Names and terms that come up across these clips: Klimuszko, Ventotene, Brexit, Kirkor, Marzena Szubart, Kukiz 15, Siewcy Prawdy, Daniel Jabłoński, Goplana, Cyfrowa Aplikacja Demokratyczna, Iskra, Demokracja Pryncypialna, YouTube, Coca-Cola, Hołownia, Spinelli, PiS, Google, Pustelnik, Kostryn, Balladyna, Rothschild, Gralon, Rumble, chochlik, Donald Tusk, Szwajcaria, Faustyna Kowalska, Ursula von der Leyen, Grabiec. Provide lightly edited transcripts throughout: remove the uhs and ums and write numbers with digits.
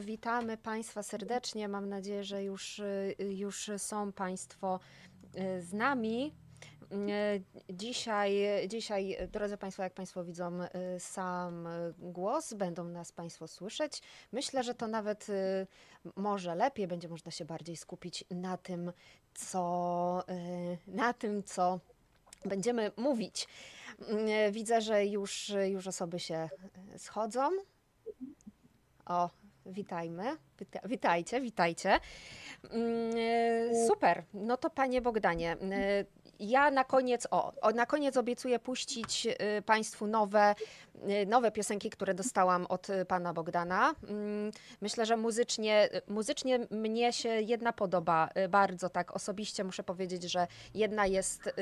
Witamy Państwa serdecznie. Mam nadzieję, że już są Państwo z nami. Dzisiaj, drodzy Państwo, jak Państwo widzą, sam głos, będą nas Państwo słyszeć. Myślę, że to nawet może lepiej, będzie można się bardziej skupić na tym, co będziemy mówić. Widzę, że już osoby się schodzą. O, witajmy. Witajcie. Super. No to Panie Bogdanie, ja na koniec obiecuję puścić Państwu nowe piosenki, które dostałam od Pana Bogdana. Myślę, że muzycznie mnie się jedna podoba bardzo, tak osobiście muszę powiedzieć, że jedna jest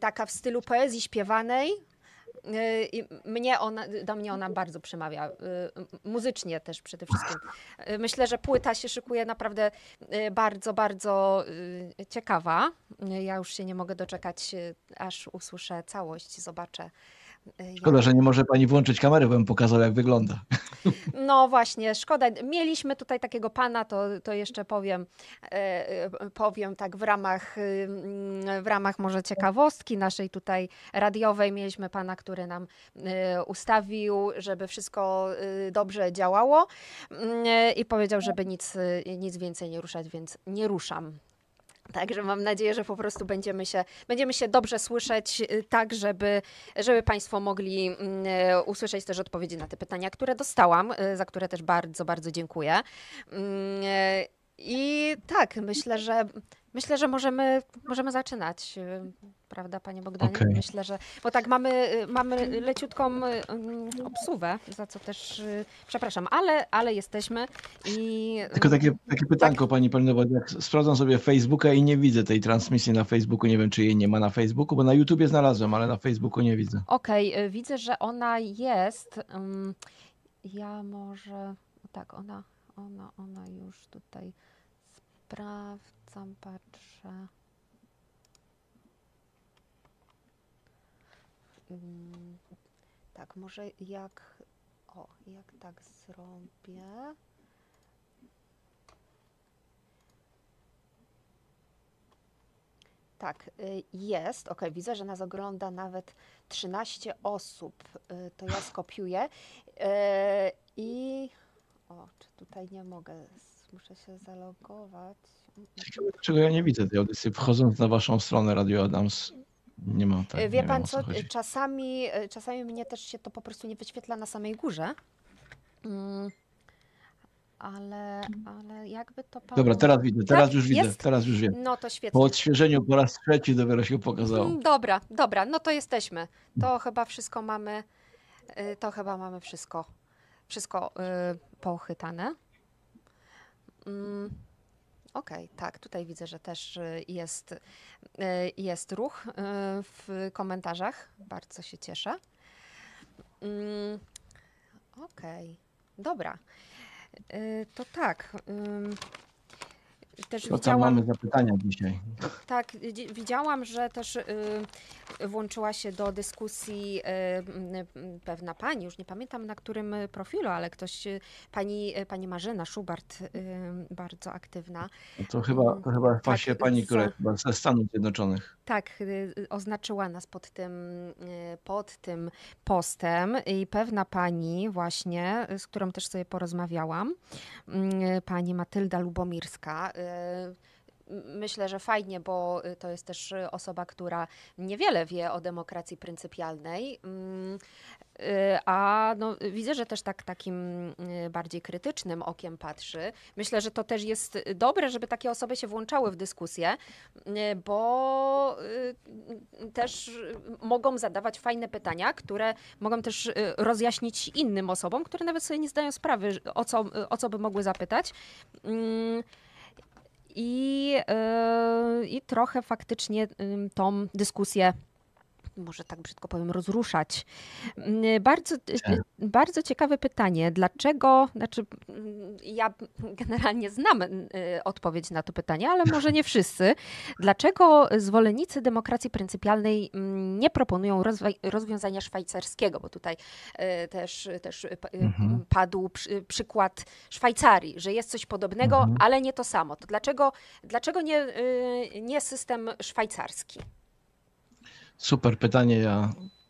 taka w stylu poezji śpiewanej. Do mnie ona bardzo przemawia, muzycznie też przede wszystkim. Myślę, że płyta się szykuje naprawdę bardzo, bardzo ciekawa. Ja już się nie mogę doczekać, aż usłyszę całość, zobaczę. Szkoda, że nie może Pani włączyć kamery, bo bym pokazał, jak wygląda. No właśnie, szkoda. Mieliśmy tutaj takiego pana, to jeszcze powiem tak w ramach może ciekawostki naszej tutaj radiowej. Mieliśmy pana, który nam ustawił, żeby wszystko dobrze działało i powiedział, żeby nic więcej nie ruszać, więc nie ruszam. Także mam nadzieję, że po prostu będziemy się dobrze słyszeć, tak żeby Państwo mogli usłyszeć też odpowiedzi na te pytania, które dostałam, za które też bardzo, bardzo dziękuję. I tak, myślę, że możemy zaczynać, prawda, Panie Bogdanie? Okay. Myślę, że, bo tak mamy leciutką obsuwę, za co też przepraszam, ale jesteśmy i... Tylko takie pytanko, tak. Pani Paulino, bo jak sprawdzam sobie Facebooka i nie widzę tej transmisji na Facebooku, nie wiem, czy jej nie ma na Facebooku, bo na YouTubie znalazłem, ale na Facebooku nie widzę. Okej, okay, widzę, że ona jest, ja może, tak, ona już tutaj sprawdzam, patrzę. Tak, może jak tak zrobię. Tak, jest. Okej, widzę, że nas ogląda nawet 13 osób. To ja skopiuję. I... O, czy tutaj nie mogę, muszę się zalogować. Czego ja nie widzę tej audycji, wchodząc na Waszą stronę Radio Adam's, nie mam tak. Wie Pan co, czasami mnie też się to po prostu nie wyświetla na samej górze, ale jakby to Pan... Dobra, teraz widzę, teraz tak, już widzę, jest? Teraz już wiem. No to świetnie. Po odświeżeniu po raz trzeci dopiero się pokazało. Dobra, no to jesteśmy. To chyba mamy wszystko. Wszystko pochytane. Okej, tak, tutaj widzę, że też jest ruch w komentarzach. Bardzo się cieszę. Okej, dobra. To tak. Też mamy zapytania dzisiaj. Tak, widziałam, że też włączyła się do dyskusji pewna pani, już nie pamiętam na którym profilu, ale ktoś, pani Marzena Szubart, bardzo aktywna. To chyba właśnie tak, pani, która chyba ze Stanów Zjednoczonych. Tak, oznaczyła nas pod tym postem i pewna pani właśnie, z którą też sobie porozmawiałam, pani Matylda Lubomirska. Myślę, że fajnie, bo to jest też osoba, która niewiele wie o demokracji pryncypialnej, a no, widzę, że też tak takim bardziej krytycznym okiem patrzy. Myślę, że to też jest dobre, żeby takie osoby się włączały w dyskusję, bo też mogą zadawać fajne pytania, które mogą też rozjaśnić innym osobom, które nawet sobie nie zdają sprawy, o co by mogły zapytać. I trochę faktycznie tą dyskusję może tak brzydko powiem, rozruszać. Bardzo ciekawe pytanie. Dlaczego, znaczy ja generalnie znam odpowiedź na to pytanie, ale może nie wszyscy. Dlaczego zwolennicy demokracji pryncypialnej nie proponują rozwiązania szwajcarskiego? Bo tutaj też padł przykład Szwajcarii, że jest coś podobnego, ale nie to samo. To dlaczego nie system szwajcarski? Super pytanie.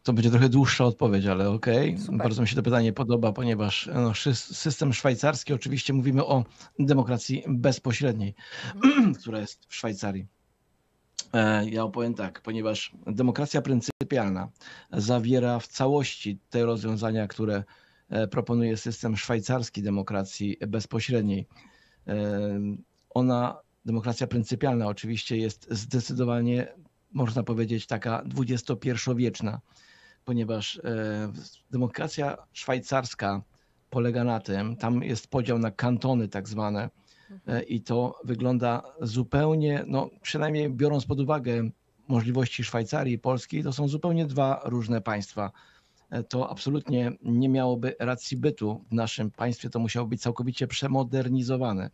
To będzie trochę dłuższa odpowiedź, ale okej. Okay. Bardzo mi się to pytanie podoba, ponieważ system szwajcarski, oczywiście mówimy o demokracji bezpośredniej, która jest w Szwajcarii. Ja opowiem tak, ponieważ demokracja pryncypialna zawiera w całości te rozwiązania, które proponuje system szwajcarski demokracji bezpośredniej. Demokracja pryncypialna oczywiście jest zdecydowanie, można powiedzieć, taka XXI-wieczna, ponieważ demokracja szwajcarska polega na tym, tam jest podział na kantony tak zwane i to wygląda zupełnie, no przynajmniej biorąc pod uwagę możliwości Szwajcarii i Polski, to są zupełnie dwa różne państwa. To absolutnie nie miałoby racji bytu w naszym państwie, to musiało być całkowicie przemodernizowane.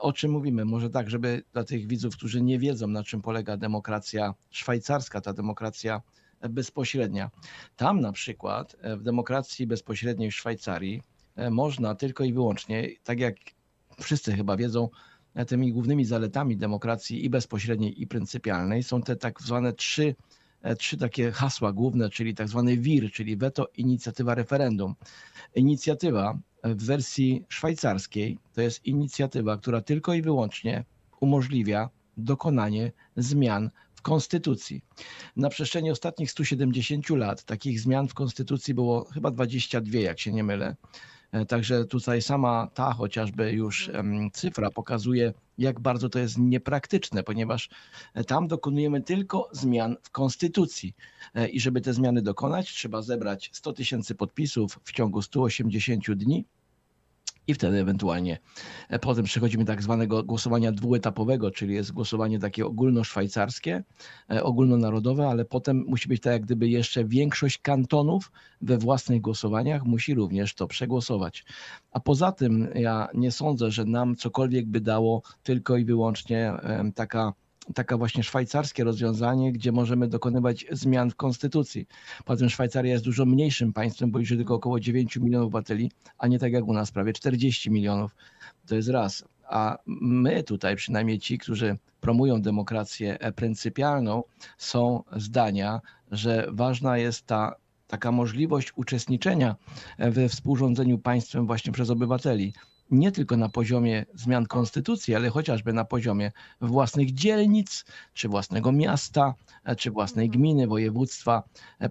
O czym mówimy? Może tak, żeby dla tych widzów, którzy nie wiedzą, na czym polega demokracja szwajcarska, ta demokracja bezpośrednia. Tam na przykład w demokracji bezpośredniej w Szwajcarii można tylko i wyłącznie, tak jak wszyscy chyba wiedzą, tymi głównymi zaletami demokracji i bezpośredniej i pryncypialnej są te tak zwane trzy takie hasła główne, czyli tak zwany WIR, czyli weto, inicjatywa, referendum. Inicjatywa w wersji szwajcarskiej to jest inicjatywa, która tylko i wyłącznie umożliwia dokonanie zmian w konstytucji. Na przestrzeni ostatnich 170 lat takich zmian w konstytucji było chyba 22, jak się nie mylę. Także tutaj sama ta chociażby już cyfra pokazuje, jak bardzo to jest niepraktyczne, ponieważ tam dokonujemy tylko zmian w konstytucji i żeby te zmiany dokonać, trzeba zebrać 100 000 podpisów w ciągu 180 dni i wtedy ewentualnie potem przechodzimy do tak zwanego głosowania dwuetapowego, czyli jest głosowanie takie ogólnoszwajcarskie, ogólnonarodowe, ale potem musi być tak jak gdyby jeszcze większość kantonów we własnych głosowaniach musi również to przegłosować. A poza tym ja nie sądzę, że nam cokolwiek by dało tylko i wyłącznie taka właśnie szwajcarskie rozwiązanie, gdzie możemy dokonywać zmian w konstytucji. Poza tym Szwajcaria jest dużo mniejszym państwem, bo liczy tylko około 9 milionów obywateli, a nie tak jak u nas prawie 40 milionów. To jest raz. A my tutaj, przynajmniej ci, którzy promują demokrację pryncypialną, są zdania, że ważna jest taka możliwość uczestniczenia we współrządzeniu państwem właśnie przez obywateli. Nie tylko na poziomie zmian konstytucji, ale chociażby na poziomie własnych dzielnic, czy własnego miasta, czy własnej gminy, województwa,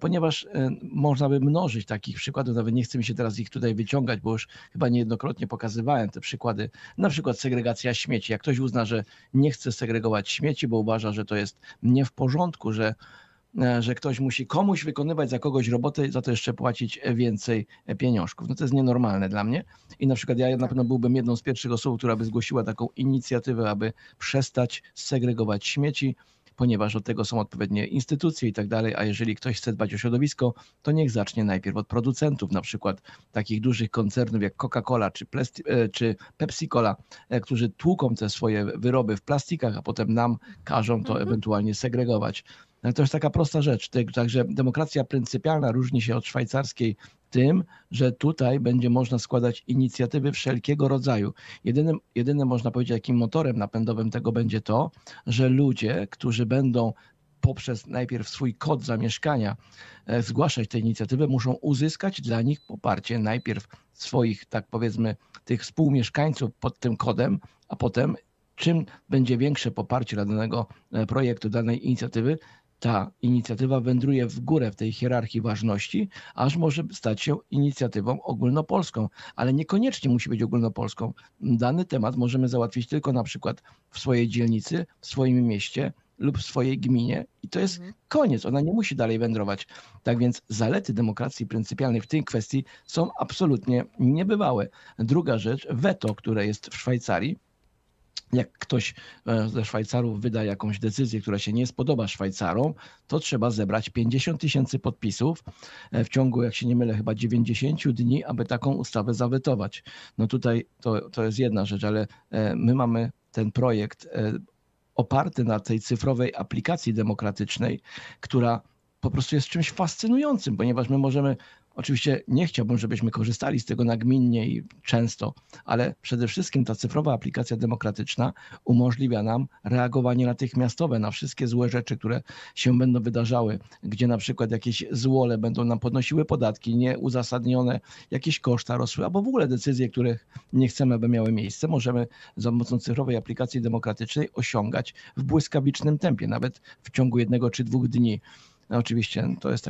ponieważ można by mnożyć takich przykładów, nawet nie chcę mi się teraz ich tutaj wyciągać, bo już chyba niejednokrotnie pokazywałem te przykłady, na przykład segregacja śmieci. Jak ktoś uzna, że nie chce segregować śmieci, bo uważa, że to jest nie w porządku, że ktoś musi komuś wykonywać za kogoś robotę, za to jeszcze płacić więcej pieniążków. No to jest nienormalne dla mnie. I na przykład ja na pewno byłbym jedną z pierwszych osób, która by zgłosiła taką inicjatywę, aby przestać segregować śmieci, ponieważ do tego są odpowiednie instytucje i tak dalej, a jeżeli ktoś chce dbać o środowisko, to niech zacznie najpierw od producentów, na przykład takich dużych koncernów jak Coca-Cola czy Pepsi-Cola, którzy tłuką te swoje wyroby w plastikach, a potem nam każą to ewentualnie segregować. To jest taka prosta rzecz, także demokracja pryncypialna różni się od szwajcarskiej tym, że tutaj będzie można składać inicjatywy wszelkiego rodzaju. Jedynym można powiedzieć, jakim motorem napędowym tego będzie to, że ludzie, którzy będą poprzez najpierw swój kod zamieszkania zgłaszać te inicjatywy, muszą uzyskać dla nich poparcie najpierw swoich, tak powiedzmy, tych współmieszkańców pod tym kodem, a potem czym będzie większe poparcie dla danego projektu, danej inicjatywy, ta inicjatywa wędruje w górę w tej hierarchii ważności, aż może stać się inicjatywą ogólnopolską, ale niekoniecznie musi być ogólnopolską. Dany temat możemy załatwić tylko na przykład w swojej dzielnicy, w swoim mieście lub w swojej gminie i to jest koniec, ona nie musi dalej wędrować. Tak więc zalety demokracji pryncypialnej w tej kwestii są absolutnie niebywałe. Druga rzecz, weto, które jest w Szwajcarii, jak ktoś ze Szwajcarów wyda jakąś decyzję, która się nie spodoba Szwajcarom, to trzeba zebrać 50 000 podpisów w ciągu, jak się nie mylę, chyba 90 dni, aby taką ustawę zawetować. No tutaj to jest jedna rzecz, ale my mamy ten projekt oparty na tej cyfrowej aplikacji demokratycznej, która po prostu jest czymś fascynującym, ponieważ my możemy, oczywiście nie chciałbym, żebyśmy korzystali z tego nagminnie i często, ale przede wszystkim ta cyfrowa aplikacja demokratyczna umożliwia nam reagowanie natychmiastowe na wszystkie złe rzeczy, które się będą wydarzały, gdzie na przykład jakieś złole będą nam podnosiły podatki nieuzasadnione, jakieś koszta rosły, albo w ogóle decyzje, których nie chcemy, by miały miejsce. Możemy za pomocą cyfrowej aplikacji demokratycznej osiągać w błyskawicznym tempie, nawet w ciągu 1 czy 2 dni. No oczywiście to jest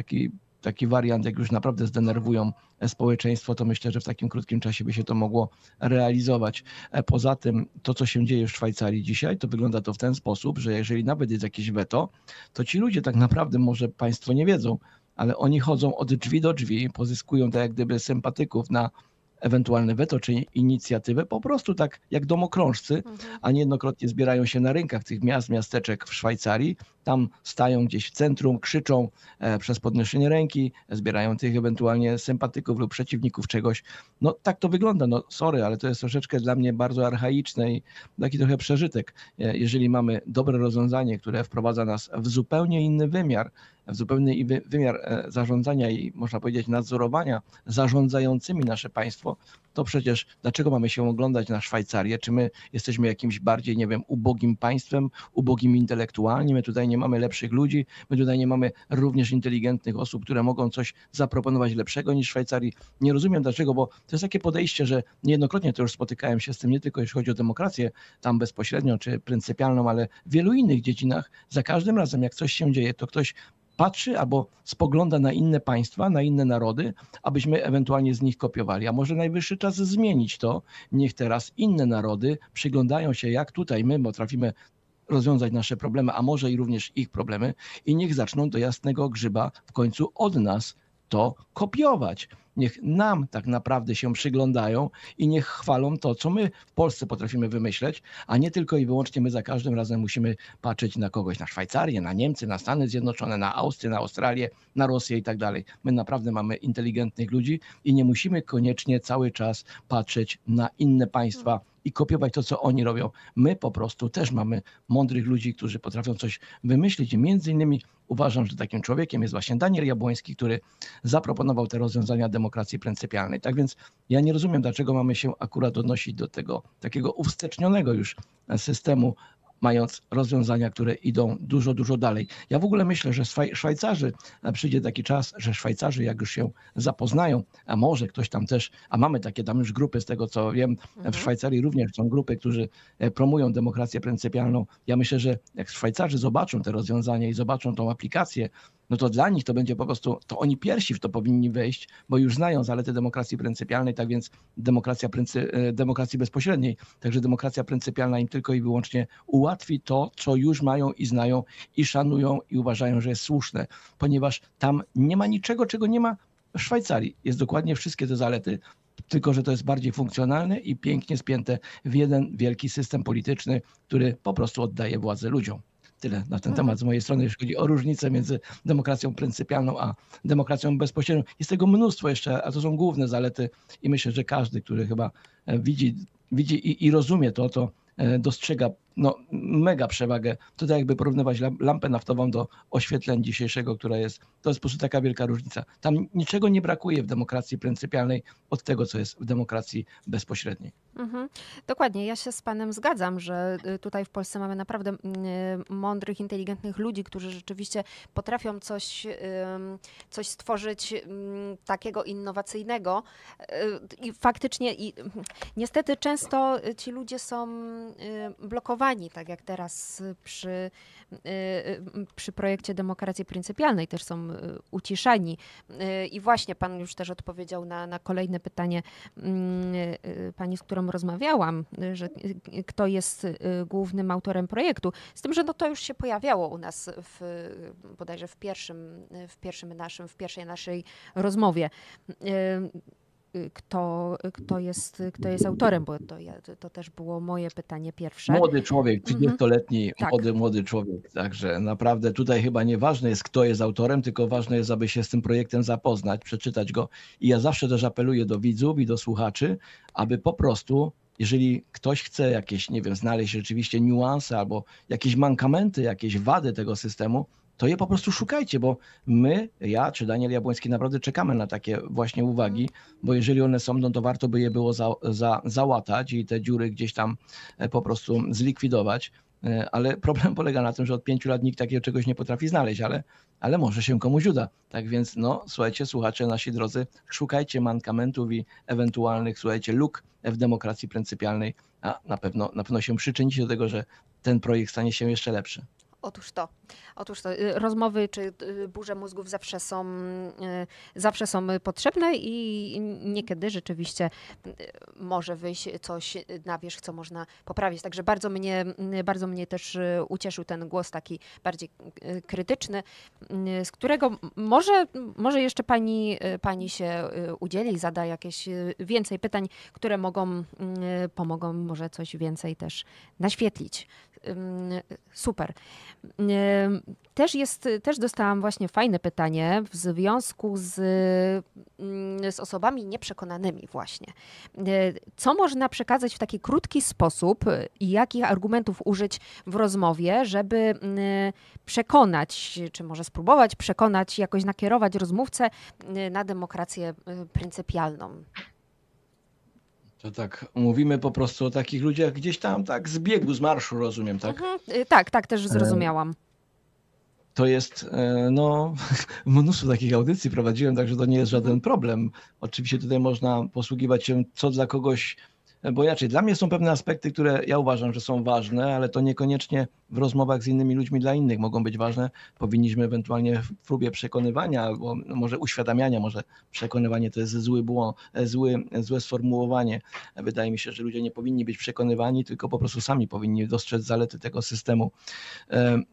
taki wariant, jak już naprawdę zdenerwują społeczeństwo, to myślę, że w takim krótkim czasie by się to mogło realizować. Poza tym to, co się dzieje w Szwajcarii dzisiaj, to wygląda to w ten sposób, że jeżeli nawet jest jakieś weto, to ci ludzie tak naprawdę, może państwo nie wiedzą, ale oni chodzą od drzwi do drzwi, pozyskują tak jak gdyby sympatyków na ewentualne weto czy inicjatywę, po prostu tak jak domokrążcy, a niejednokrotnie zbierają się na rynkach tych miast, miasteczek w Szwajcarii, tam stają gdzieś w centrum, krzyczą przez podnoszenie ręki, zbierają tych ewentualnie sympatyków lub przeciwników czegoś. No tak to wygląda, no sorry, ale to jest troszeczkę dla mnie bardzo archaiczne i taki trochę przeżytek. Jeżeli mamy dobre rozwiązanie, które wprowadza nas w zupełnie inny wymiar, w zupełny wymiar zarządzania i można powiedzieć nadzorowania zarządzającymi nasze państwo, to przecież dlaczego mamy się oglądać na Szwajcarię? Czy my jesteśmy jakimś bardziej, nie wiem, ubogim państwem, ubogim intelektualnie? My tutaj nie mamy lepszych ludzi, my tutaj nie mamy również inteligentnych osób, które mogą coś zaproponować lepszego niż Szwajcarii. Nie rozumiem dlaczego, bo to jest takie podejście, że niejednokrotnie to już spotykałem się z tym, nie tylko jeśli chodzi o demokrację tam bezpośrednio czy pryncypialną, ale w wielu innych dziedzinach za każdym razem jak coś się dzieje, to ktoś patrzy albo spogląda na inne państwa, na inne narody, abyśmy ewentualnie z nich kopiowali. A może najwyższy czas zmienić to. Niech teraz inne narody przyglądają się, jak tutaj my potrafimy rozwiązać nasze problemy, a może i również ich problemy i niech zaczną do jasnego grzyba w końcu od nas to kopiować. Niech nam tak naprawdę się przyglądają i niech chwalą to, co my w Polsce potrafimy wymyśleć, a nie tylko i wyłącznie my za każdym razem musimy patrzeć na kogoś, na Szwajcarię, na Niemcy, na Stany Zjednoczone, na Austrię, na Australię, na Rosję i tak dalej. My naprawdę mamy inteligentnych ludzi i nie musimy koniecznie cały czas patrzeć na inne państwa i kopiować to, co oni robią. My po prostu też mamy mądrych ludzi, którzy potrafią coś wymyślić. I między innymi uważam, że takim człowiekiem jest właśnie Daniel Jabłoński, który zaproponował te rozwiązania demokracji pryncypialnej. Tak więc ja nie rozumiem, dlaczego mamy się akurat odnosić do tego takiego uwstecznionego już systemu, mając rozwiązania, które idą dużo, dużo dalej. Ja w ogóle myślę, że Szwajcarzy, przyjdzie taki czas, że Szwajcarzy jak już się zapoznają, a może ktoś tam też, a mamy takie tam już grupy z tego co wiem, w Szwajcarii również są grupy, którzy promują demokrację pryncypialną. Ja myślę, że jak Szwajcarzy zobaczą te rozwiązania i zobaczą tą aplikację, no to dla nich to będzie po prostu, to oni pierwsi w to powinni wejść, bo już znają zalety demokracji pryncypialnej, tak więc demokracji bezpośredniej. Także demokracja pryncypialna im tylko i wyłącznie ułatwi to, co już mają i znają i szanują i uważają, że jest słuszne, ponieważ tam nie ma niczego, czego nie ma w Szwajcarii. Jest dokładnie wszystkie te zalety, tylko że to jest bardziej funkcjonalne i pięknie spięte w jeden wielki system polityczny, który po prostu oddaje władzę ludziom. Tyle na ten temat z mojej strony, jeśli chodzi o różnicę między demokracją pryncypialną a demokracją bezpośrednią. Jest tego mnóstwo jeszcze, a to są główne zalety i myślę, że każdy, który chyba widzi i rozumie to, to dostrzega no, mega przewagę. To tak jakby porównywać lampę naftową do oświetleń dzisiejszego, która jest, to jest po prostu taka wielka różnica. Tam niczego nie brakuje w demokracji pryncypialnej od tego, co jest w demokracji bezpośredniej. Dokładnie, ja się z panem zgadzam, że tutaj w Polsce mamy naprawdę mądrych, inteligentnych ludzi, którzy rzeczywiście potrafią coś stworzyć takiego innowacyjnego i faktycznie i niestety często ci ludzie są blokowani, tak jak teraz przy projekcie demokracji pryncypialnej też są uciszani. I właśnie pan już też odpowiedział na kolejne pytanie pani, z którą rozmawiałam, że kto jest głównym autorem projektu. Z tym, że no to już się pojawiało u nas bodajże w pierwszej naszej rozmowie. kto jest autorem, bo to też było moje pytanie pierwsze. Młody człowiek, 30-letni, tak. młody człowiek, także naprawdę tutaj chyba nieważne jest, kto jest autorem, tylko ważne jest, aby się z tym projektem zapoznać, przeczytać go. I ja zawsze też apeluję do widzów i do słuchaczy, aby po prostu, jeżeli ktoś chce jakieś, nie wiem, znaleźć rzeczywiście niuanse albo jakieś mankamenty, jakieś wady tego systemu, to je po prostu szukajcie, bo my, ja czy Daniel Jabłoński naprawdę czekamy na takie właśnie uwagi, bo jeżeli one są, no to warto by je było załatać i te dziury gdzieś tam po prostu zlikwidować, ale problem polega na tym, że od 5 lat nikt takiego czegoś nie potrafi znaleźć, ale może się komuś uda. Tak więc no, słuchajcie, słuchacze nasi drodzy, szukajcie mankamentów i ewentualnych, słuchajcie, luk w demokracji pryncypialnej, a na pewno się przyczynicie do tego, że ten projekt stanie się jeszcze lepszy. Otóż to. Rozmowy czy burze mózgów zawsze są potrzebne i niekiedy rzeczywiście może wyjść coś na wierzch, co można poprawić. Także bardzo mnie też ucieszył ten głos taki bardziej krytyczny, z którego może jeszcze pani się udzieli, zada jakieś więcej pytań, które pomogą może coś więcej też naświetlić. Super. Też dostałam właśnie fajne pytanie w związku z osobami nieprzekonanymi właśnie. Co można przekazać w taki krótki sposób i jakich argumentów użyć w rozmowie, żeby przekonać, czy może spróbować przekonać, jakoś nakierować rozmówcę na demokrację pryncypialną? To tak, mówimy po prostu o takich ludziach gdzieś tam, tak z biegu, z marszu, rozumiem, tak? Tak, też zrozumiałam. To jest, no, mnóstwo takich audycji prowadziłem, także to nie jest żaden problem. Oczywiście tutaj można posługiwać się, co dla kogoś, bo inaczej, dla mnie są pewne aspekty, które ja uważam, że są ważne, ale to niekoniecznie w rozmowach z innymi ludźmi dla innych mogą być ważne. Powinniśmy ewentualnie w próbie przekonywania, albo może uświadamiania, może przekonywanie to jest złe sformułowanie. Wydaje mi się, że ludzie nie powinni być przekonywani, tylko po prostu sami powinni dostrzec zalety tego systemu.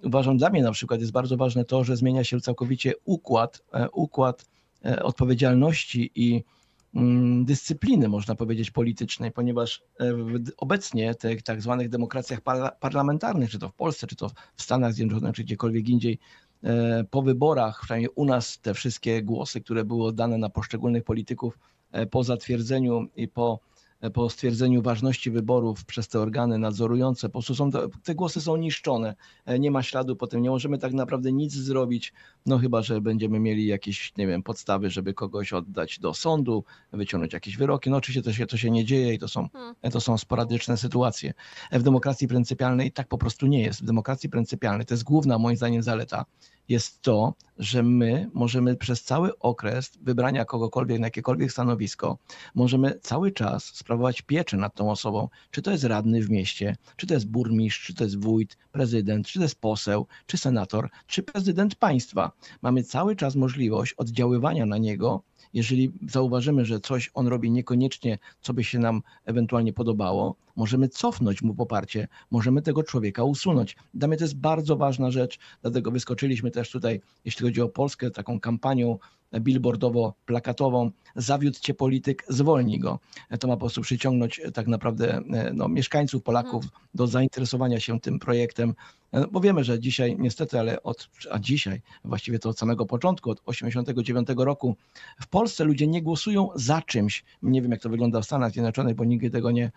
Uważam, dla mnie na przykład jest bardzo ważne to, że zmienia się całkowicie układ odpowiedzialności i dyscypliny, można powiedzieć, politycznej, ponieważ obecnie w tych tak zwanych demokracjach parlamentarnych, czy to w Polsce, czy to w Stanach Zjednoczonych, czy gdziekolwiek indziej, po wyborach, przynajmniej u nas, te wszystkie głosy, które były oddane na poszczególnych polityków po zatwierdzeniu i po stwierdzeniu ważności wyborów przez te organy nadzorujące, po prostu te głosy są niszczone, nie ma śladu po tym, nie możemy tak naprawdę nic zrobić, no chyba że będziemy mieli jakieś, nie wiem, podstawy, żeby kogoś oddać do sądu, wyciągnąć jakieś wyroki, no oczywiście to się nie dzieje i to są sporadyczne sytuacje. W demokracji pryncypialnej tak po prostu nie jest. W demokracji pryncypialnej, to jest główna moim zdaniem zaleta, jest to, że my możemy przez cały okres wybrania kogokolwiek na jakiekolwiek stanowisko, możemy cały czas sprawować pieczę nad tą osobą, czy to jest radny w mieście, czy to jest burmistrz, czy to jest wójt, prezydent, czy to jest poseł, czy senator, czy prezydent państwa. Mamy cały czas możliwość oddziaływania na niego, jeżeli zauważymy, że coś on robi niekoniecznie, co by się nam ewentualnie podobało, możemy cofnąć mu poparcie, możemy tego człowieka usunąć. Dla mnie to jest bardzo ważna rzecz, dlatego wyskoczyliśmy też tutaj, jeśli chodzi o Polskę, taką kampanią billboardowo-plakatową, zawiódł cię polityk, zwolnij go. To ma po prostu przyciągnąć tak naprawdę no, mieszkańców, Polaków do zainteresowania się tym projektem, bo wiemy, że dzisiaj niestety, dzisiaj, właściwie to od samego początku, od 1989 roku w Polsce ludzie nie głosują za czymś. Nie wiem, jak to wygląda w Stanach Zjednoczonych, bo nigdy tego nie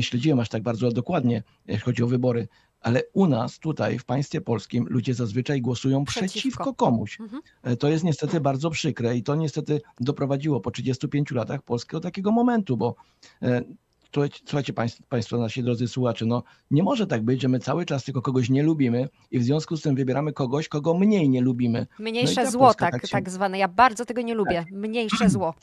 śledziłem aż tak bardzo dokładnie, jeśli chodzi o wybory, ale u nas tutaj w państwie polskim ludzie zazwyczaj głosują przeciwko komuś. To jest niestety bardzo przykre i to niestety doprowadziło po 35 latach Polskę do takiego momentu, bo słuchajcie Państwo, nasi drodzy słuchacze, no nie może tak być, że my cały czas tylko kogoś nie lubimy i w związku z tym wybieramy kogoś, kogo mniej nie lubimy. Mniejsze no zło, tak zwane. Ja bardzo tego nie lubię. Tak. Mniejsze zło.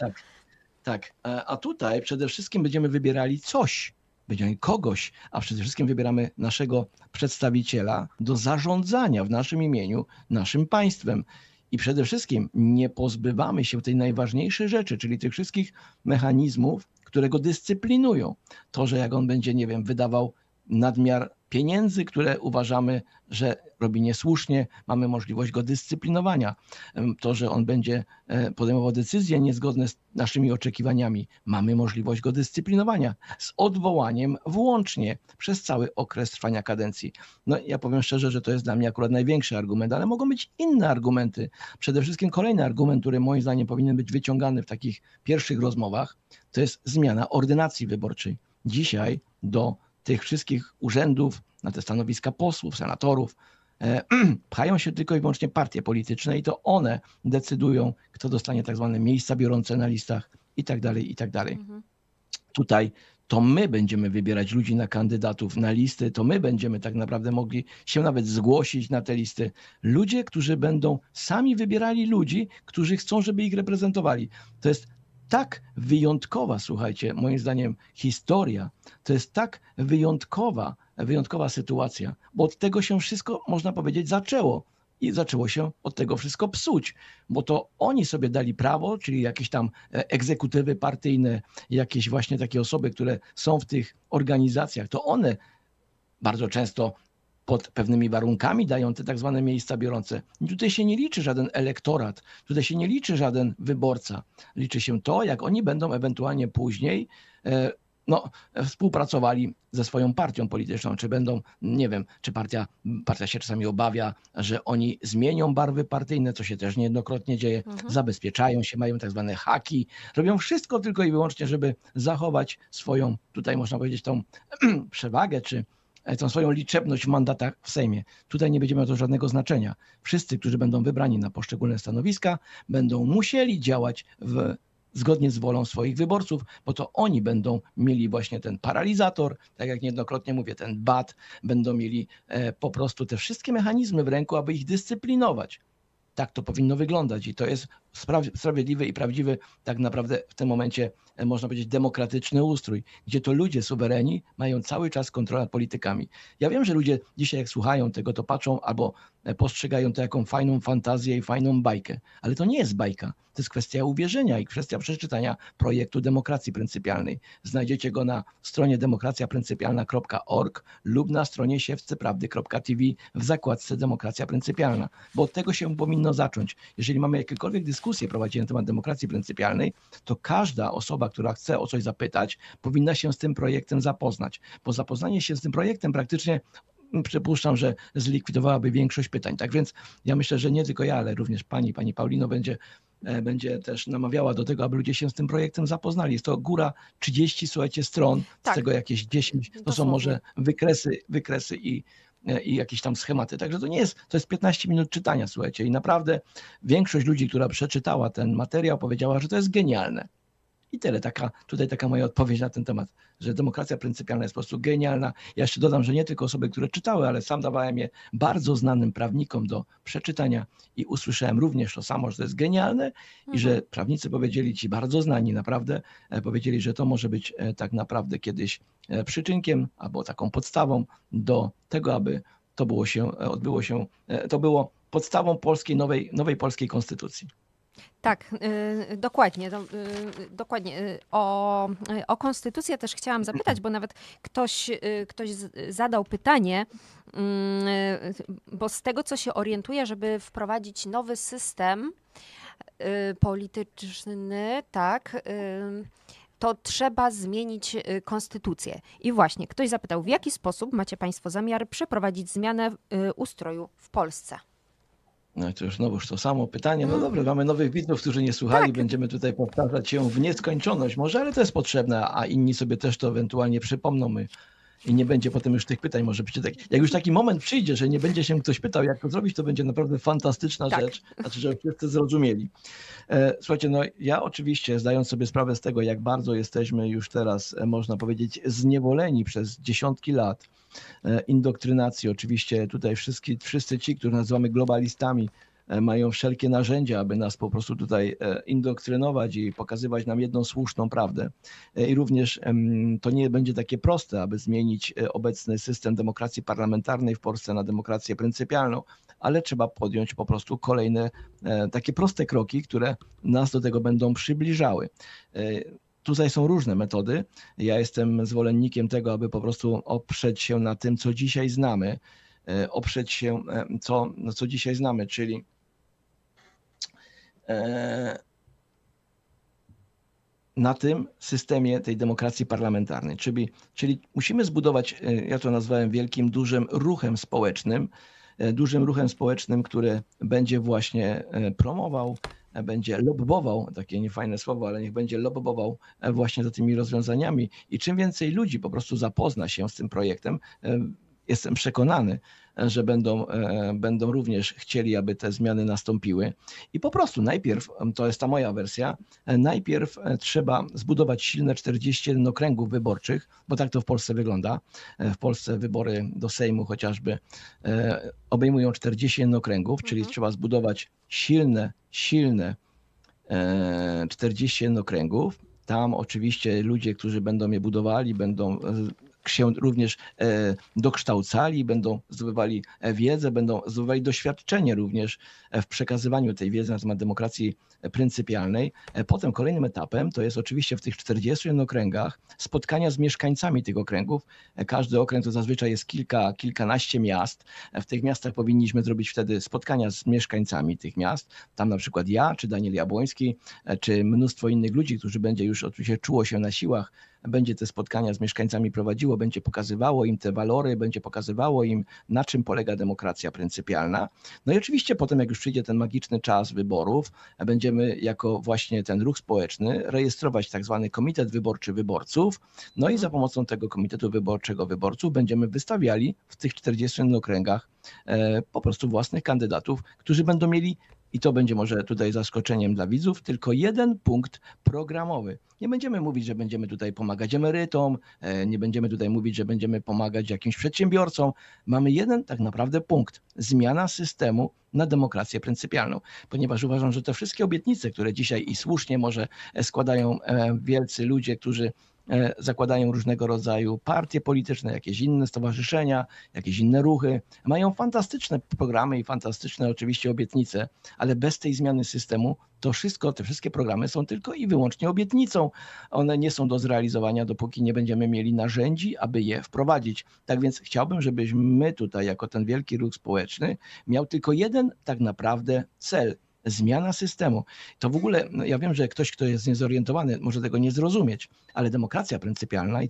Tak. A tutaj przede wszystkim będziemy wybierali coś. Będziemy kogoś, a przede wszystkim wybieramy naszego przedstawiciela do zarządzania w naszym imieniu, naszym państwem. I przede wszystkim nie pozbywamy się tej najważniejszej rzeczy, czyli tych wszystkich mechanizmów, które go dyscyplinują. To, że jak on będzie, nie wiem, wydawał nadmiar pieniędzy, które uważamy, że robi niesłusznie, mamy możliwość go dyscyplinowania. To, że on będzie podejmował decyzje niezgodne z naszymi oczekiwaniami, mamy możliwość go dyscyplinowania z odwołaniem włącznie przez cały okres trwania kadencji. No ja powiem szczerze, że to jest dla mnie akurat największy argument, ale mogą być inne argumenty. Przede wszystkim kolejny argument, który moim zdaniem powinien być wyciągany w takich pierwszych rozmowach, to jest zmiana ordynacji wyborczej. Dzisiaj do tych wszystkich urzędów, na te stanowiska posłów, senatorów, pchają się tylko i wyłącznie partie polityczne i to one decydują, kto dostanie tak zwane miejsca biorące na listach i tak dalej, i tak dalej. Tutaj to my będziemy wybierać ludzi na kandydatów, na listy, to my będziemy tak naprawdę mogli się nawet zgłosić na te listy. Ludzie, którzy będą sami wybierali ludzi, którzy chcą, żeby ich reprezentowali. To jest tak wyjątkowa, słuchajcie, moim zdaniem historia, to jest tak wyjątkowa sytuacja, bo od tego się wszystko, można powiedzieć, zaczęło i zaczęło się od tego wszystko psuć, bo to oni sobie dali prawo, czyli jakieś tam egzekutywy partyjne, jakieś właśnie takie osoby, które są w tych organizacjach, to one bardzo często pod pewnymi warunkami dają te tak zwane miejsca biorące. I tutaj się nie liczy żaden elektorat, tutaj się nie liczy żaden wyborca. Liczy się to, jak oni będą ewentualnie później współpracowali ze swoją partią polityczną, czy będą, nie wiem, czy partia się czasami obawia, że oni zmienią barwy partyjne, co się też niejednokrotnie dzieje, zabezpieczają się, mają tak zwane haki, robią wszystko tylko i wyłącznie, żeby zachować swoją, tutaj można powiedzieć, tą przewagę, czy tą swoją liczebność w mandatach w Sejmie. Tutaj nie będzie miało to żadnego znaczenia. Wszyscy, którzy będą wybrani na poszczególne stanowiska, będą musieli działać zgodnie z wolą swoich wyborców, bo to oni będą mieli właśnie ten paralizator, tak jak niejednokrotnie mówię, ten bat, będą mieli po prostu te wszystkie mechanizmy w ręku, aby ich dyscyplinować. Tak to powinno wyglądać i to jest sprawiedliwy i prawdziwy, tak naprawdę w tym momencie można powiedzieć demokratyczny ustrój, gdzie to ludzie suwereni mają cały czas kontrolę nad politykami. Ja wiem, że ludzie dzisiaj jak słuchają tego, to patrzą albo postrzegają to jaką fajną fantazję i fajną bajkę, ale to nie jest bajka, to jest kwestia uwierzenia i kwestia przeczytania projektu Demokracji Pryncypialnej. Znajdziecie go na stronie demokracjapryncypialna.org lub na stronie siewcyprawdy.tv w zakładce Demokracja Pryncypialna, bo od tego się powinno zacząć. Jeżeli mamy jakiekolwiek dyskusje prowadzić na temat demokracji pryncypialnej, to każda osoba, która chce o coś zapytać, powinna się z tym projektem zapoznać, bo zapoznanie się z tym projektem praktycznie przypuszczam, że zlikwidowałaby większość pytań. Tak więc ja myślę, że nie tylko ja, ale również pani Paulino będzie też namawiała do tego, aby ludzie się z tym projektem zapoznali. Jest to góra 30, słuchajcie, stron, tak. Z tego jakieś 10, to są może wykresy i jakieś tam schematy. Także to jest 15 minut czytania, słuchajcie. I naprawdę większość ludzi, która przeczytała ten materiał, powiedziała, że to jest genialne. I tyle, tutaj taka moja odpowiedź na ten temat, że demokracja pryncypialna jest po prostu genialna. Ja jeszcze dodam, że nie tylko osoby, które czytały, ale sam dawałem je bardzo znanym prawnikom do przeczytania i usłyszałem również to samo, że to jest genialne i że prawnicy powiedzieli, ci bardzo znani naprawdę, powiedzieli, że to może być tak naprawdę kiedyś przyczynkiem albo taką podstawą do tego, aby to było to było podstawą polskiej, nowej polskiej konstytucji. Tak, dokładnie. O konstytucję też chciałam zapytać, bo nawet ktoś zadał pytanie, bo z tego, co się orientuję, żeby wprowadzić nowy system polityczny, tak, to trzeba zmienić konstytucję. I właśnie, ktoś zapytał, w jaki sposób macie państwo zamiar przeprowadzić zmianę ustroju w Polsce? No i to już znowuż to samo pytanie. No dobrze, mamy nowych widzów, którzy nie słuchali. Tak. Będziemy tutaj powtarzać się w nieskończoność. Może, ale to jest potrzebne, a inni sobie też to ewentualnie przypomną. I nie będzie potem już tych pytań. Może być tak, jak już taki moment przyjdzie, że nie będzie się ktoś pytał, jak to zrobić, to będzie naprawdę fantastyczna rzecz. Znaczy, że wszyscy zrozumieli. Słuchajcie, no ja oczywiście zdając sobie sprawę z tego, jak bardzo jesteśmy już teraz, można powiedzieć, zniewoleni przez dziesiątki lat indoktrynacji. Oczywiście tutaj wszyscy ci, których nazywamy globalistami, mają wszelkie narzędzia, aby nas po prostu tutaj indoktrynować i pokazywać nam jedną słuszną prawdę. I również to nie będzie takie proste, aby zmienić obecny system demokracji parlamentarnej w Polsce na demokrację pryncypialną, ale trzeba podjąć po prostu kolejne takie proste kroki, które nas do tego będą przybliżały. Tutaj są różne metody. Ja jestem zwolennikiem tego, aby po prostu oprzeć się na tym, co dzisiaj znamy. Oprzeć się to, co dzisiaj znamy, czyli na tym systemie tej demokracji parlamentarnej. Czyli musimy zbudować, ja to nazwałem wielkim, dużym ruchem społecznym, który będzie właśnie promował, będzie lobbował, takie niefajne słowo, ale niech będzie lobbował właśnie za tymi rozwiązaniami. I czym więcej ludzi po prostu zapozna się z tym projektem, jestem przekonany, że będą również chcieli, aby te zmiany nastąpiły. I po prostu najpierw, to jest ta moja wersja, najpierw trzeba zbudować silne 41 okręgów wyborczych, bo tak to w Polsce wygląda. W Polsce wybory do Sejmu chociażby obejmują 41 okręgów, czyli trzeba zbudować silne 41 okręgów. Tam oczywiście ludzie, którzy będą je budowali, będą się również dokształcali, będą zdobywali wiedzę, będą zdobywali doświadczenie również w przekazywaniu tej wiedzy na temat demokracji pryncypialnej. Potem kolejnym etapem to jest oczywiście w tych 41 okręgach spotkania z mieszkańcami tych okręgów. Każdy okręg to zazwyczaj jest kilkanaście miast. W tych miastach powinniśmy zrobić wtedy spotkania z mieszkańcami tych miast. Tam na przykład ja, czy Daniel Jabłoński, czy mnóstwo innych ludzi, którzy będzie już oczywiście czuło się na siłach, będzie te spotkania z mieszkańcami prowadziło, będzie pokazywało im te walory, będzie pokazywało im, na czym polega demokracja pryncypialna. No i oczywiście potem, jak już przyjdzie ten magiczny czas wyborów, będziemy jako właśnie ten ruch społeczny rejestrować tak zwany komitet wyborczy wyborców. No i za pomocą tego komitetu wyborczego wyborców będziemy wystawiali w tych 41 okręgach po prostu własnych kandydatów, którzy będą mieli, i to będzie może tutaj zaskoczeniem dla widzów, tylko jeden punkt programowy. Nie będziemy mówić, że będziemy tutaj pomagać emerytom, nie będziemy tutaj mówić, że będziemy pomagać jakimś przedsiębiorcom. Mamy jeden tak naprawdę punkt. Zmiana systemu na demokrację pryncypialną. Ponieważ uważam, że te wszystkie obietnice, które dzisiaj i słusznie może składają wielcy ludzie, którzy zakładają różnego rodzaju partie polityczne, jakieś inne stowarzyszenia, jakieś inne ruchy. Mają fantastyczne programy i fantastyczne oczywiście obietnice, ale bez tej zmiany systemu to wszystko, te wszystkie programy są tylko i wyłącznie obietnicą. One nie są do zrealizowania, dopóki nie będziemy mieli narzędzi, aby je wprowadzić. Tak więc chciałbym, żebyśmy my tutaj, jako ten wielki ruch społeczny, miał tylko jeden tak naprawdę cel. Zmiana systemu. To w ogóle, ja wiem, że ktoś, kto jest niezorientowany, może tego nie zrozumieć, ale demokracja pryncypialna i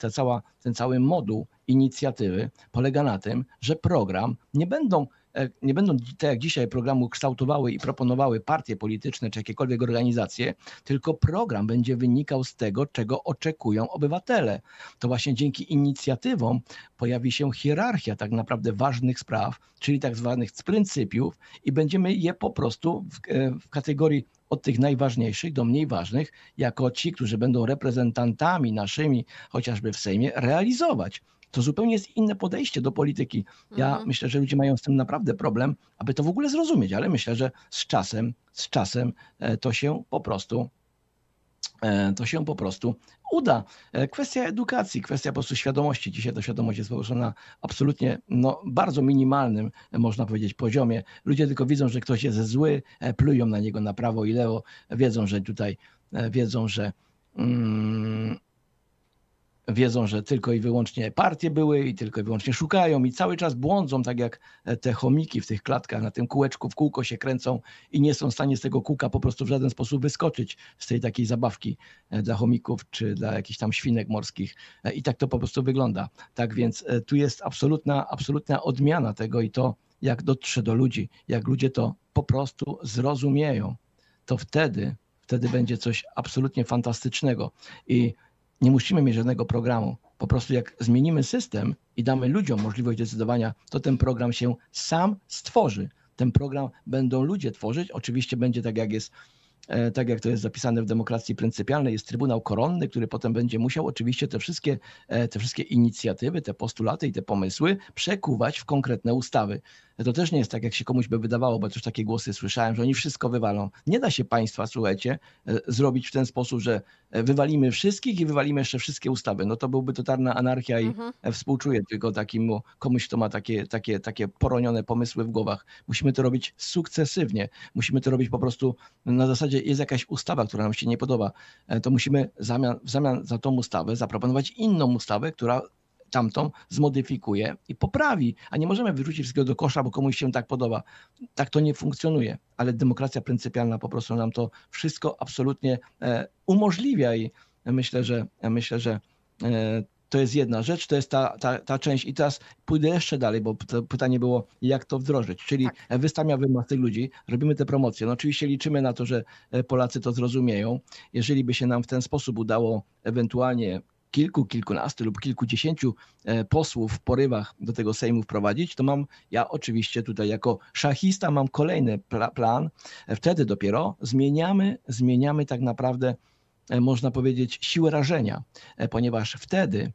ten cały moduł inicjatywy polega na tym, że program nie będą tak jak dzisiaj programu kształtowały i proponowały partie polityczne czy jakiekolwiek organizacje, tylko program będzie wynikał z tego, czego oczekują obywatele. To właśnie dzięki inicjatywom pojawi się hierarchia tak naprawdę ważnych spraw, czyli tak zwanych pryncypiów, i będziemy je po prostu w kategorii od tych najważniejszych do mniej ważnych, jako ci, którzy będą reprezentantami naszymi, chociażby w Sejmie, realizować. To zupełnie jest inne podejście do polityki. Ja myślę, że ludzie mają z tym naprawdę problem, aby to w ogóle zrozumieć, ale myślę, że z czasem to się po prostu uda. Kwestia edukacji, kwestia po prostu świadomości. Dzisiaj ta świadomość jest poruszona absolutnie, bardzo minimalnym, można powiedzieć, poziomie. Ludzie tylko widzą, że ktoś jest zły, plują na niego na prawo i lewo, wiedzą, że tylko i wyłącznie partie były i tylko i wyłącznie szukają i cały czas błądzą, tak jak te chomiki w tych klatkach, na tym kółeczku w kółko się kręcą i nie są w stanie z tego kółka po prostu w żaden sposób wyskoczyć z tej takiej zabawki dla chomików czy dla jakichś tam świnek morskich i tak to po prostu wygląda. Tak więc tu jest absolutna odmiana tego i to, jak dotrze do ludzi, jak ludzie to po prostu zrozumieją, to wtedy będzie coś absolutnie fantastycznego i nie musimy mieć żadnego programu. Po prostu jak zmienimy system i damy ludziom możliwość decydowania, to ten program się sam stworzy. Ten program będą ludzie tworzyć. Oczywiście będzie tak jak to jest zapisane w demokracji pryncypialnej, jest Trybunał Koronny, który potem będzie musiał oczywiście te wszystkie inicjatywy, te postulaty i te pomysły przekuwać w konkretne ustawy. to też nie jest tak, jak się komuś by wydawało, bo też takie głosy słyszałem, że oni wszystko wywalą. Nie da się państwa, słuchajcie, zrobić w ten sposób, że wywalimy wszystkich i wywalimy jeszcze wszystkie ustawy. No to byłby totalna anarchia i współczuję tylko takim komuś, kto ma takie poronione pomysły w głowach. Musimy to robić sukcesywnie. Musimy to robić po prostu na zasadzie, jest jakaś ustawa, która nam się nie podoba, to musimy w zamian za tą ustawę zaproponować inną ustawę, która tamtą zmodyfikuje i poprawi, a nie możemy wyrzucić wszystkiego do kosza, bo komuś się tak podoba. Tak to nie funkcjonuje, ale demokracja pryncypialna po prostu nam to wszystko absolutnie umożliwia i myślę, że to jest jedna rzecz, to jest ta część i teraz pójdę jeszcze dalej, bo to pytanie było, jak to wdrożyć, czyli wystawiamy masę ludzi, robimy te promocje. No oczywiście liczymy na to, że Polacy to zrozumieją. Jeżeli by się nam w ten sposób udało ewentualnie kilkunastu lub kilkudziesięciu posłów w porywach do tego Sejmu wprowadzić, to ja oczywiście tutaj jako szachista mam kolejny plan. Wtedy dopiero zmieniamy tak naprawdę, można powiedzieć, siłę rażenia, ponieważ wtedy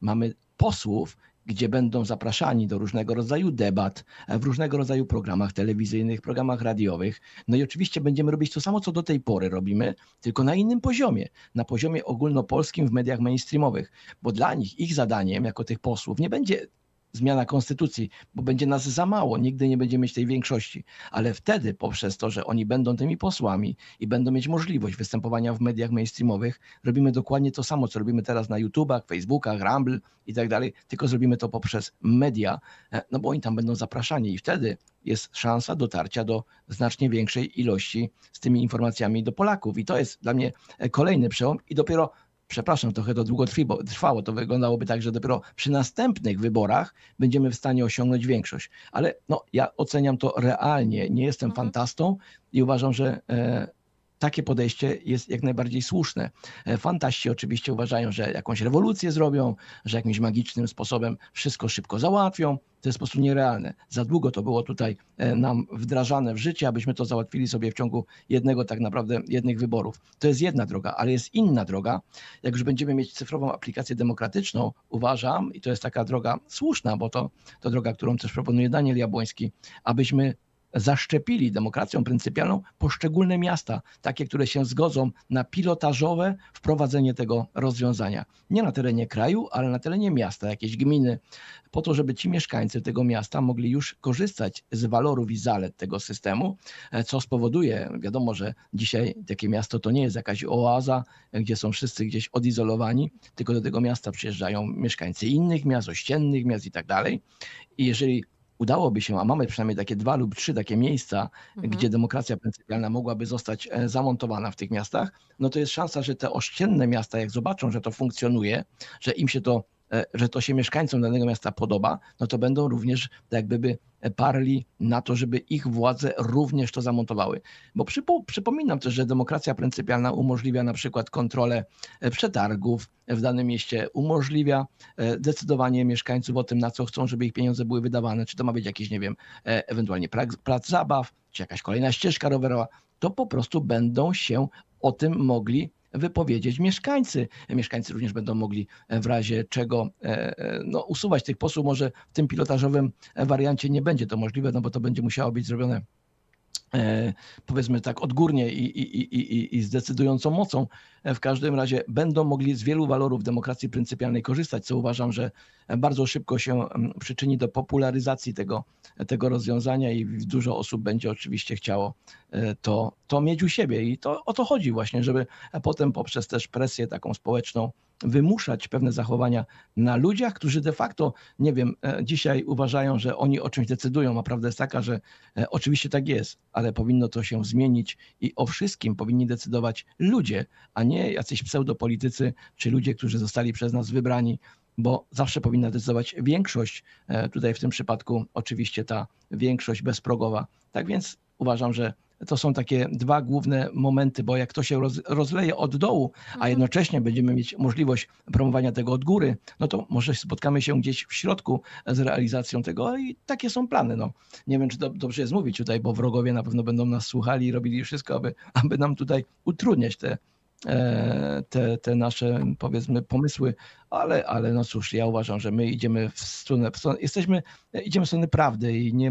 mamy posłów, gdzie będą zapraszani do różnego rodzaju debat, w różnego rodzaju programach telewizyjnych, programach radiowych. No i oczywiście będziemy robić to samo, co do tej pory robimy, tylko na innym poziomie, na poziomie ogólnopolskim w mediach mainstreamowych, bo dla nich, ich zadaniem jako tych posłów nie będzie zmiana konstytucji, bo będzie nas za mało, nigdy nie będziemy mieć tej większości, ale wtedy poprzez to, że oni będą tymi posłami i będą mieć możliwość występowania w mediach mainstreamowych, robimy dokładnie to samo, co robimy teraz na YouTubach, Facebookach, Rumble i tak dalej, tylko zrobimy to poprzez media, no bo oni tam będą zapraszani i wtedy jest szansa dotarcia do znacznie większej ilości z tymi informacjami do Polaków i to jest dla mnie kolejny przełom i dopiero przepraszam, trochę to długo trwało, to wyglądałoby tak, że dopiero przy następnych wyborach będziemy w stanie osiągnąć większość. Ale no, ja oceniam to realnie, nie jestem fantastą i uważam, że takie podejście jest jak najbardziej słuszne. Fantaści oczywiście uważają, że jakąś rewolucję zrobią, że jakimś magicznym sposobem wszystko szybko załatwią. To jest po prostu nierealne. Za długo to było tutaj nam wdrażane w życie, abyśmy to załatwili sobie w ciągu jednych wyborów. To jest jedna droga, ale jest inna droga. Jak już będziemy mieć cyfrową aplikację demokratyczną, uważam, i to jest taka droga słuszna, bo to droga, którą też proponuje Daniel Jabłoński, abyśmy zaszczepili demokracją pryncypialną poszczególne miasta, takie, które się zgodzą na pilotażowe wprowadzenie tego rozwiązania. Nie na terenie kraju, ale na terenie miasta, jakiejś gminy, po to, żeby ci mieszkańcy tego miasta mogli już korzystać z walorów i zalet tego systemu, co spowoduje, wiadomo, że dzisiaj takie miasto to nie jest jakaś oaza, gdzie są wszyscy gdzieś odizolowani, tylko do tego miasta przyjeżdżają mieszkańcy innych miast, ościennych miast i tak dalej. I jeżeli udałoby się, a mamy przynajmniej takie 2 lub 3 takie miejsca, gdzie demokracja pryncypialna mogłaby zostać zamontowana w tych miastach, no to jest szansa, że te ościenne miasta, jak zobaczą, że to funkcjonuje, że im się to, że to się mieszkańcom danego miasta podoba, no to będą również jakby parli na to, żeby ich władze również to zamontowały. Bo przypominam też, że demokracja pryncypialna umożliwia na przykład kontrolę przetargów w danym mieście, umożliwia decydowanie mieszkańców o tym, na co chcą, żeby ich pieniądze były wydawane, czy to ma być jakiś, nie wiem, ewentualnie plac zabaw, czy jakaś kolejna ścieżka rowerowa, to po prostu będą się o tym mogli wypowiedzieć mieszkańcy. Mieszkańcy również będą mogli w razie czego no, usuwać tych posłów. Może w tym pilotażowym wariancie nie będzie to możliwe, no bo to będzie musiało być zrobione powiedzmy tak odgórnie i z decydującą mocą. W każdym razie będą mogli z wielu walorów demokracji pryncypialnej korzystać, co uważam, że bardzo szybko się przyczyni do popularyzacji tego rozwiązania i dużo osób będzie oczywiście chciało to mieć u siebie i o to chodzi właśnie, żeby potem poprzez też presję taką społeczną wymuszać pewne zachowania na ludziach, którzy de facto, nie wiem, dzisiaj uważają, że oni o czymś decydują, a prawda jest taka, że oczywiście tak jest, ale powinno to się zmienić i o wszystkim powinni decydować ludzie, a nie jacyś pseudopolitycy czy ludzie, którzy zostali przez nas wybrani, bo zawsze powinna decydować większość, tutaj w tym przypadku oczywiście ta większość bezprogowa. Tak więc uważam, że to są takie 2 główne momenty, bo jak to się rozleje od dołu, a jednocześnie będziemy mieć możliwość promowania tego od góry, no to może spotkamy się gdzieś w środku z realizacją tego i takie są plany. No, nie wiem, czy dobrze jest mówić tutaj, bo wrogowie na pewno będą nas słuchali i robili wszystko, aby nam tutaj utrudniać te te nasze, powiedzmy, pomysły, ale no cóż, ja uważam, że my idziemy w stronę prawdy i nie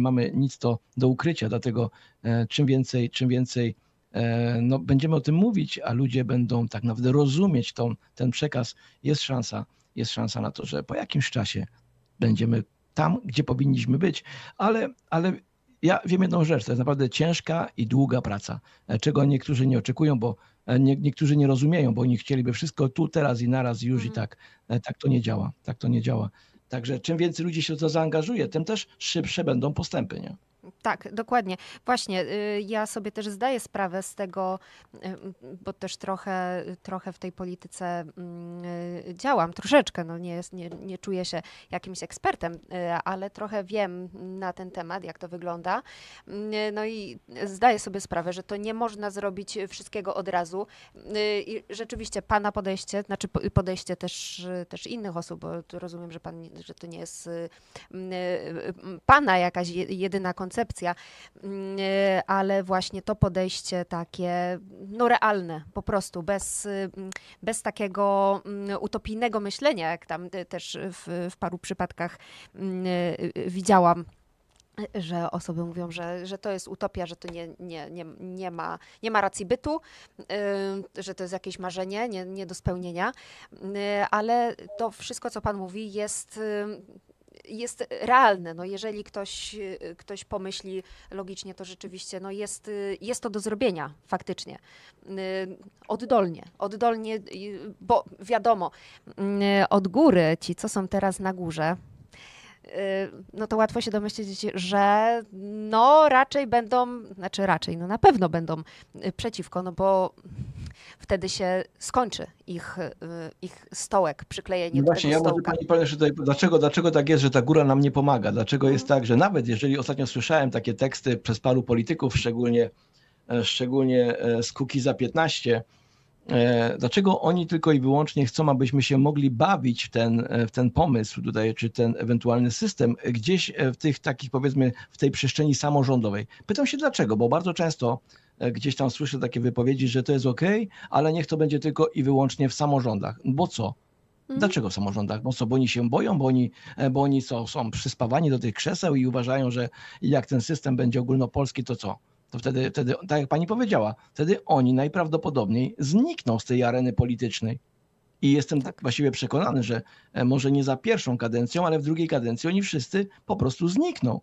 mamy nic do ukrycia, dlatego czym więcej no, będziemy o tym mówić, a ludzie będą tak naprawdę rozumieć ten przekaz, jest szansa na to, że po jakimś czasie będziemy tam, gdzie powinniśmy być, ale ja wiem jedną rzecz, to jest naprawdę ciężka i długa praca, czego niektórzy nie oczekują, bo niektórzy nie rozumieją, bo oni chcieliby wszystko tu, teraz i naraz już i tak to nie działa, Także czym więcej ludzi się w to zaangażuje, tym też szybsze będą postępy, nie? Tak, dokładnie. Właśnie, ja sobie też zdaję sprawę z tego, bo też trochę w tej polityce działam, troszeczkę, no nie czuję się jakimś ekspertem, ale trochę wiem na ten temat, jak to wygląda. No i zdaję sobie sprawę, że to nie można zrobić wszystkiego od razu. I rzeczywiście pana podejście, znaczy podejście też innych osób, bo tu rozumiem, że to nie jest pana jakaś jedyna koncepcja, ale właśnie to podejście takie no realne, po prostu bez takiego utopijnego myślenia, jak tam też w paru przypadkach widziałam, że osoby mówią, że to jest utopia, że to nie ma racji bytu, że to jest jakieś marzenie nie do spełnienia, ale to wszystko, co pan mówi, jest realne. No jeżeli ktoś pomyśli logicznie, to rzeczywiście no jest to do zrobienia faktycznie. Oddolnie, bo wiadomo, od góry ci, co są teraz na górze, no to łatwo się domyślić, że no raczej no na pewno będą przeciwko, no bo wtedy się skończy ich stołek, przyklejenie no do właśnie, tego stołka. Właśnie, ja może pani powiem, dlaczego tak jest, że ta góra nam nie pomaga? Dlaczego jest tak, że nawet jeżeli ostatnio słyszałem takie teksty przez paru polityków, szczególnie z Kukiza 15, dlaczego oni tylko i wyłącznie chcą, abyśmy się mogli bawić w ten pomysł tutaj, czy ten ewentualny system gdzieś w tych takich, powiedzmy, w tej przestrzeni samorządowej? Pytam się dlaczego, bo bardzo często gdzieś tam słyszę takie wypowiedzi, że to jest okej, ale niech to będzie tylko i wyłącznie w samorządach. Bo co? Dlaczego w samorządach? Bo co, bo oni się boją, bo oni są przyspawani do tych krzeseł i uważają, że jak ten system będzie ogólnopolski, to co? To wtedy, tak jak pani powiedziała, wtedy oni najprawdopodobniej znikną z tej areny politycznej. I jestem tak właściwie przekonany, że może nie za pierwszą kadencją, ale w drugiej kadencji oni wszyscy po prostu znikną.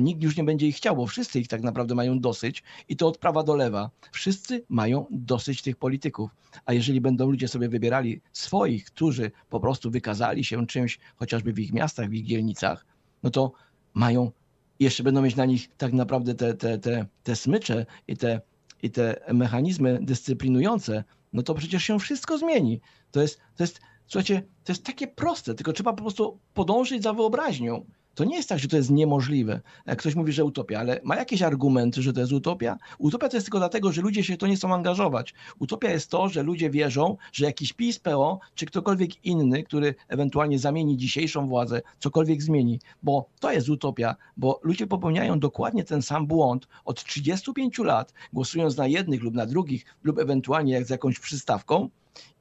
Nikt już nie będzie ich chciał, bo wszyscy ich tak naprawdę mają dosyć i to od prawa do lewa. Wszyscy mają dosyć tych polityków, a jeżeli będą ludzie sobie wybierali swoich, którzy po prostu wykazali się czymś, chociażby w ich miastach, w ich dzielnicach, no to mają, jeszcze będą mieć na nich tak naprawdę te smycze i te mechanizmy dyscyplinujące, no to przecież się wszystko zmieni. Słuchajcie, to jest takie proste, tylko trzeba po prostu podążyć za wyobraźnią. To nie jest tak, że to jest niemożliwe. Ktoś mówi, że utopia, ale ma jakieś argumenty, że to jest utopia? Utopia to jest tylko dlatego, że ludzie się w to nie chcą angażować. Utopia jest to, że ludzie wierzą, że jakiś PiS, PO, czy ktokolwiek inny, który ewentualnie zamieni dzisiejszą władzę, cokolwiek zmieni, bo to jest utopia, bo ludzie popełniają dokładnie ten sam błąd od 35 lat, głosując na jednych lub na drugich, lub ewentualnie jak z jakąś przystawką,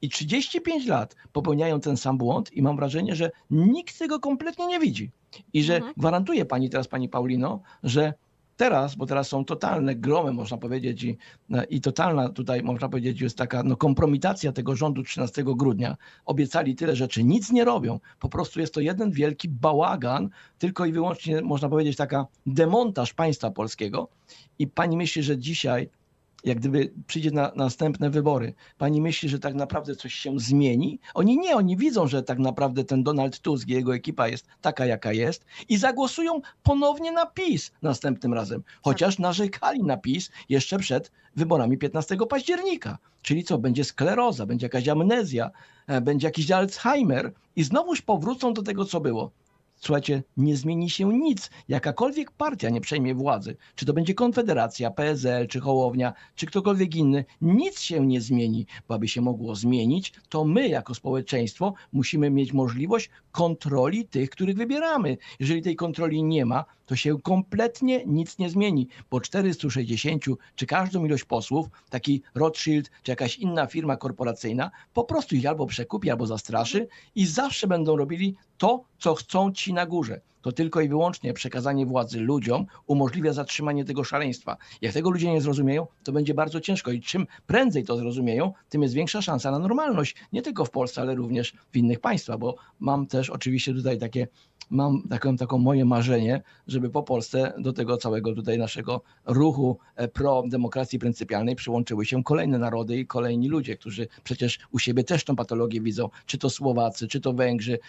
i 35 lat popełniają ten sam błąd i mam wrażenie, że nikt tego kompletnie nie widzi. I że gwarantuję pani teraz, pani Paulino, że teraz, bo teraz są totalne gromy, można powiedzieć, i totalna tutaj, można powiedzieć, jest taka no, kompromitacja tego rządu 13 grudnia. Obiecali tyle rzeczy, nic nie robią. Po prostu jest to jeden wielki bałagan, tylko i wyłącznie, można powiedzieć, taka demontaż państwa polskiego. I pani myśli, że dzisiaj, jak gdyby przyjdzie na następne wybory, pani myśli, że tak naprawdę coś się zmieni? Oni widzą, że tak naprawdę ten Donald Tusk i jego ekipa jest taka, jaka jest i zagłosują ponownie na PiS następnym razem, chociaż narzekali na PiS jeszcze przed wyborami 15 października. Czyli co, będzie skleroza, będzie jakaś amnezja, będzie jakiś Alzheimer i znowuż powrócą do tego, co było. Słuchajcie, nie zmieni się nic. Jakakolwiek partia nie przejmie władzy. Czy to będzie Konfederacja, PSL, czy Hołownia, czy ktokolwiek inny. Nic się nie zmieni. Bo aby się mogło zmienić, to my jako społeczeństwo musimy mieć możliwość kontroli tych, których wybieramy. Jeżeli tej kontroli nie ma, to się kompletnie nic nie zmieni. Bo 460 czy każdą ilość posłów, taki Rothschild, czy jakaś inna firma korporacyjna, po prostu ich albo przekupi, albo zastraszy i zawsze będą robili to, co chcą ci na górze. To tylko i wyłącznie przekazanie władzy ludziom umożliwia zatrzymanie tego szaleństwa. Jak tego ludzie nie zrozumieją, to będzie bardzo ciężko i czym prędzej to zrozumieją, tym jest większa szansa na normalność. Nie tylko w Polsce, ale również w innych państwach, bo mam też oczywiście tutaj mam taką moje marzenie, żeby po Polsce do tego całego tutaj naszego ruchu pro demokracji pryncypialnej przyłączyły się kolejne narody i kolejni ludzie, którzy przecież u siebie też tą patologię widzą, czy to Słowacy, czy to Węgrzy,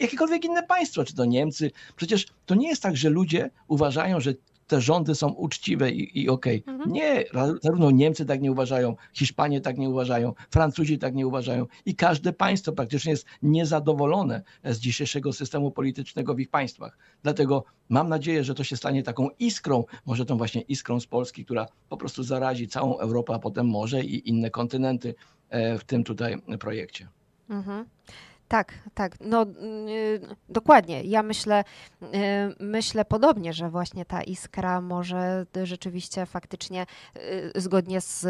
jakiekolwiek inne państwo, czy to Niemcy. Przecież to nie jest tak, że ludzie uważają, że te rządy są uczciwe i okej. Okay. Nie, zarówno Niemcy tak nie uważają, Hiszpanie tak nie uważają, Francuzi tak nie uważają i każde państwo praktycznie jest niezadowolone z dzisiejszego systemu politycznego w ich państwach. Dlatego mam nadzieję, że to się stanie taką iskrą, może tą właśnie iskrą z Polski, która po prostu zarazi całą Europę, a potem może i inne kontynenty w tym tutaj projekcie. Mhm. Tak, no dokładnie. Ja myślę podobnie, że właśnie ta iskra może rzeczywiście faktycznie zgodnie z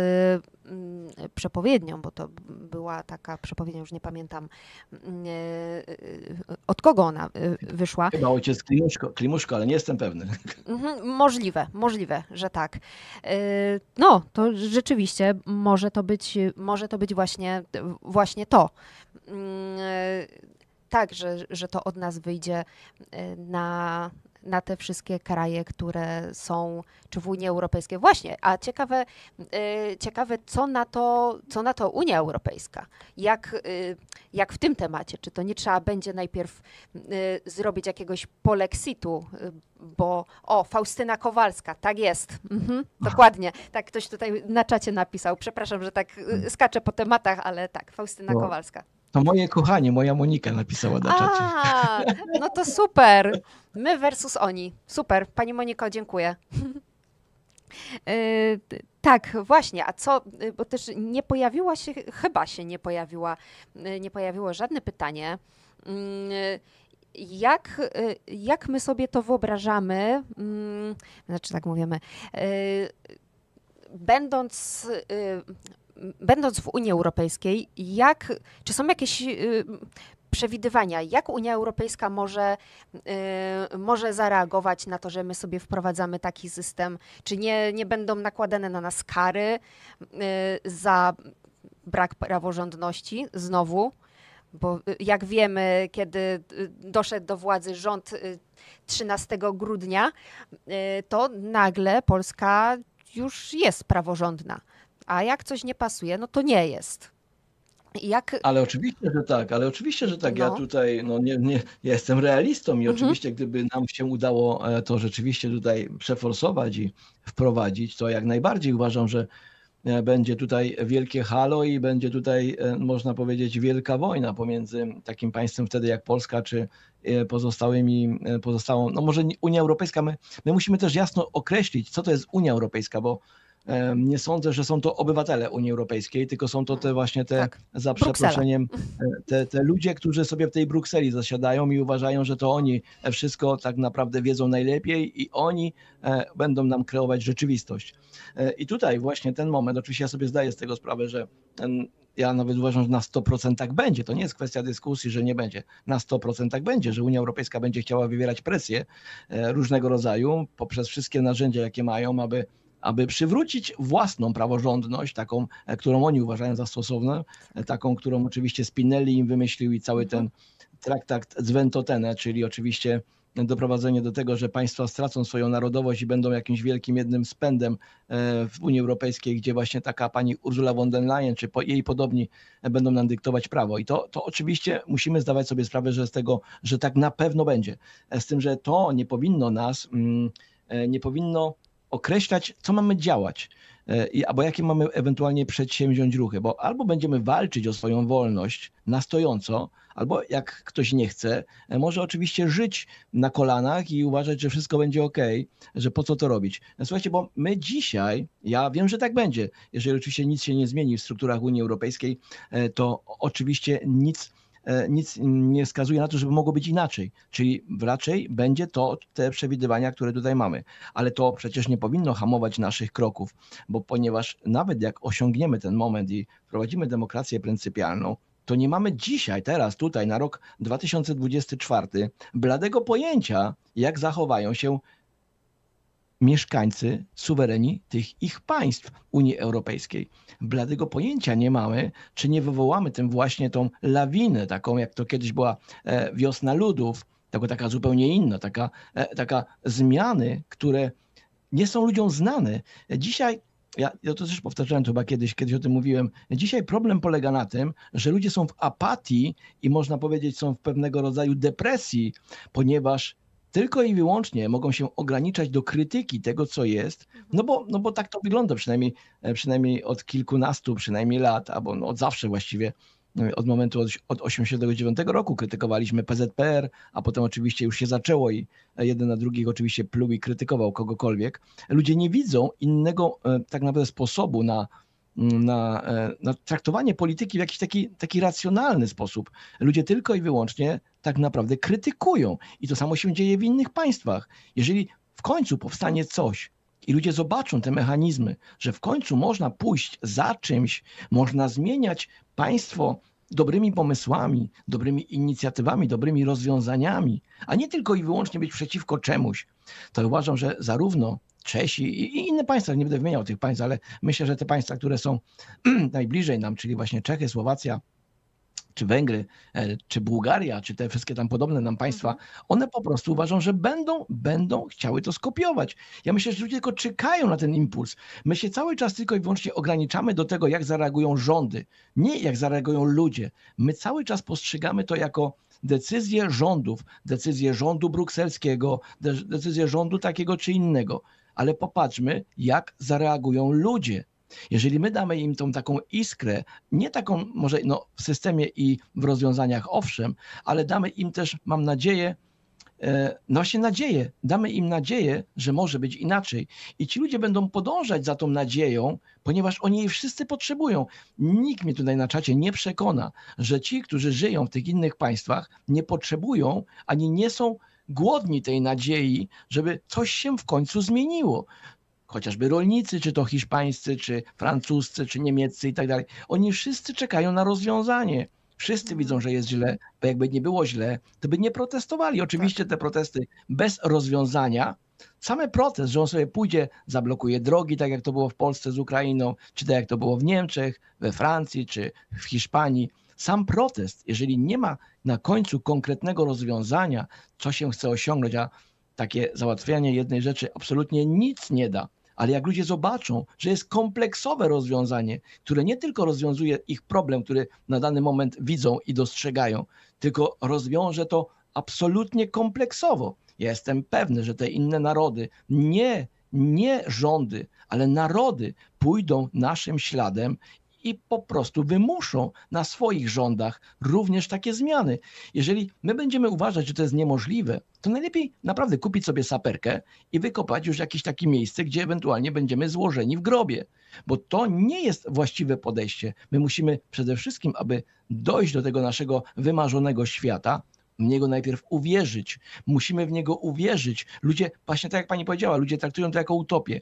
przepowiednią, bo to była taka przepowiednia, już nie pamiętam od kogo ona wyszła. Chyba ojciec Klimuszko, ale nie jestem pewny. Możliwe, że tak. No, to rzeczywiście może to być właśnie to. Tak, że to od nas wyjdzie na te wszystkie kraje, które są, czy w Unii Europejskiej. Właśnie, a ciekawe co na to Unia Europejska, jak w tym temacie, czy to nie trzeba będzie najpierw zrobić jakiegoś polexitu, bo Faustyna Kowalska, tak jest, dokładnie, tak ktoś tutaj na czacie napisał, przepraszam, że tak skaczę po tematach, ale tak, Faustyna Kowalska. To moje kochanie, moja Monika napisała na czacie. No to super. My versus oni. Super. Pani Moniko, dziękuję. Tak, właśnie, a co, bo też nie pojawiło się żadne pytanie, jak my sobie to wyobrażamy, znaczy tak mówimy, będąc w Unii Europejskiej, czy są jakieś przewidywania, jak Unia Europejska może zareagować na to, że my sobie wprowadzamy taki system, czy nie będą nakładane na nas kary za brak praworządności znowu, bo jak wiemy, kiedy doszedł do władzy rząd 13 grudnia, to nagle Polska już jest praworządna. A jak coś nie pasuje, no to nie jest. Ale oczywiście, że tak. No. Ja tutaj ja jestem realistą i oczywiście gdyby nam się udało to rzeczywiście tutaj przeforsować i wprowadzić, to jak najbardziej uważam, że będzie tutaj wielkie halo i będzie tutaj, można powiedzieć, wielka wojna pomiędzy takim państwem wtedy jak Polska, czy pozostałą, no może Unia Europejska. My musimy też jasno określić, co to jest Unia Europejska, bo nie sądzę, że są to obywatele Unii Europejskiej, tylko są to za przeproszeniem, te ludzie, którzy sobie w tej Brukseli zasiadają i uważają, że to oni wszystko tak naprawdę wiedzą najlepiej i oni będą nam kreować rzeczywistość. I tutaj właśnie ten moment, oczywiście ja sobie zdaję z tego sprawę, że ja nawet uważam, że na 100% tak będzie. To nie jest kwestia dyskusji, że nie będzie. Na 100% tak będzie, że Unia Europejska będzie chciała wywierać presję różnego rodzaju poprzez wszystkie narzędzia, jakie mają, aby przywrócić własną praworządność, taką, którą oni uważają za stosowną, taką, którą oczywiście Spinelli im wymyślił i cały ten traktat z Ventotene, czyli oczywiście doprowadzenie do tego, że państwa stracą swoją narodowość i będą jakimś wielkim jednym spędem w Unii Europejskiej, gdzie właśnie taka pani Ursula von der Leyen czy jej podobni będą nam dyktować prawo. I to oczywiście musimy zdawać sobie sprawę, że z tego, że tak na pewno będzie. Z tym, że to nie powinno określać, co mamy działać, albo jakie mamy ewentualnie przedsięwziąć ruchy, bo albo będziemy walczyć o swoją wolność na stojąco, albo jak ktoś nie chce, może oczywiście żyć na kolanach i uważać, że wszystko będzie okej, że po co to robić. Słuchajcie, bo my dzisiaj, ja wiem, że tak będzie, jeżeli oczywiście nic się nie zmieni w strukturach Unii Europejskiej, to oczywiście nic nie wskazuje na to, żeby mogło być inaczej. Czyli raczej będzie to te przewidywania, które tutaj mamy. Ale to przecież nie powinno hamować naszych kroków, bo ponieważ nawet jak osiągniemy ten moment i wprowadzimy demokrację pryncypialną, to nie mamy dzisiaj, teraz, tutaj na rok 2024 bladego pojęcia, jak zachowają się mieszkańcy, suwereni tych ich państw Unii Europejskiej. Bladego pojęcia nie mamy, czy nie wywołamy tym właśnie tą lawinę, taką jak to kiedyś była wiosna ludów, taka zupełnie inna, taka zmiany, które nie są ludziom znane. Dzisiaj, ja to też powtarzałem to chyba kiedyś o tym mówiłem, dzisiaj problem polega na tym, że ludzie są w apatii i można powiedzieć są w pewnego rodzaju depresji, ponieważ tylko i wyłącznie mogą się ograniczać do krytyki tego, co jest, no bo tak to wygląda przynajmniej od kilkunastu lat, albo no od zawsze właściwie, od momentu od 89 roku krytykowaliśmy PZPR, a potem oczywiście już się zaczęło i jeden na drugich oczywiście pluł i krytykował kogokolwiek. Ludzie nie widzą innego tak naprawdę sposobu na traktowanie polityki w jakiś taki racjonalny sposób. Ludzie tylko i wyłącznie tak naprawdę krytykują. I to samo się dzieje w innych państwach. Jeżeli w końcu powstanie coś i ludzie zobaczą te mechanizmy, że w końcu można pójść za czymś, można zmieniać państwo dobrymi pomysłami, dobrymi inicjatywami, dobrymi rozwiązaniami, a nie tylko i wyłącznie być przeciwko czemuś, to uważam, że zarówno Czesi i inne państwa, nie będę wymieniał tych państw, ale myślę, że te państwa, które są najbliżej nam, czyli właśnie Czechy, Słowacja, czy Węgry, czy Bułgaria, czy te wszystkie tam podobne nam państwa, one po prostu uważają, że będą chciały to skopiować. Ja myślę, że ludzie tylko czekają na ten impuls. My się cały czas tylko i wyłącznie ograniczamy do tego, jak zareagują rządy, nie jak zareagują ludzie. My cały czas postrzegamy to jako decyzje rządów, decyzje rządu brukselskiego, decyzje rządu takiego czy innego. Ale popatrzmy, jak zareagują ludzie. Jeżeli my damy im tą taką iskrę, nie taką może w systemie i w rozwiązaniach owszem, ale damy im też, mam nadzieję, damy im nadzieję, że może być inaczej. I ci ludzie będą podążać za tą nadzieją, ponieważ oni jej wszyscy potrzebują. Nikt mnie tutaj na czacie nie przekona, że ci, którzy żyją w tych innych państwach, nie potrzebują ani nie są głodni tej nadziei, żeby coś się w końcu zmieniło. Chociażby rolnicy, czy to hiszpańscy, czy francuscy, czy niemieccy i tak dalej. Oni wszyscy czekają na rozwiązanie. Wszyscy widzą, że jest źle, bo jakby nie było źle, to by nie protestowali. Oczywiście te protesty bez rozwiązania, same protest, że on sobie pójdzie, zablokuje drogi, tak jak to było w Polsce z Ukrainą, czy tak jak to było w Niemczech, we Francji, czy w Hiszpanii. Sam protest, jeżeli nie ma na końcu konkretnego rozwiązania, co się chce osiągnąć, a takie załatwianie jednej rzeczy absolutnie nic nie da. Ale jak ludzie zobaczą, że jest kompleksowe rozwiązanie, które nie tylko rozwiązuje ich problem, który na dany moment widzą i dostrzegają, tylko rozwiąże to absolutnie kompleksowo. Ja jestem pewny, że te inne narody, nie rządy, ale narody pójdą naszym śladem i po prostu wymuszą na swoich rządach również takie zmiany. Jeżeli my będziemy uważać, że to jest niemożliwe, to najlepiej naprawdę kupić sobie saperkę i wykopać już jakieś takie miejsce, gdzie ewentualnie będziemy złożeni w grobie. Bo to nie jest właściwe podejście. My musimy przede wszystkim, aby dojść do tego naszego wymarzonego świata, w niego najpierw uwierzyć. Musimy w niego uwierzyć. Ludzie, właśnie tak jak pani powiedziała, ludzie traktują to jako utopię.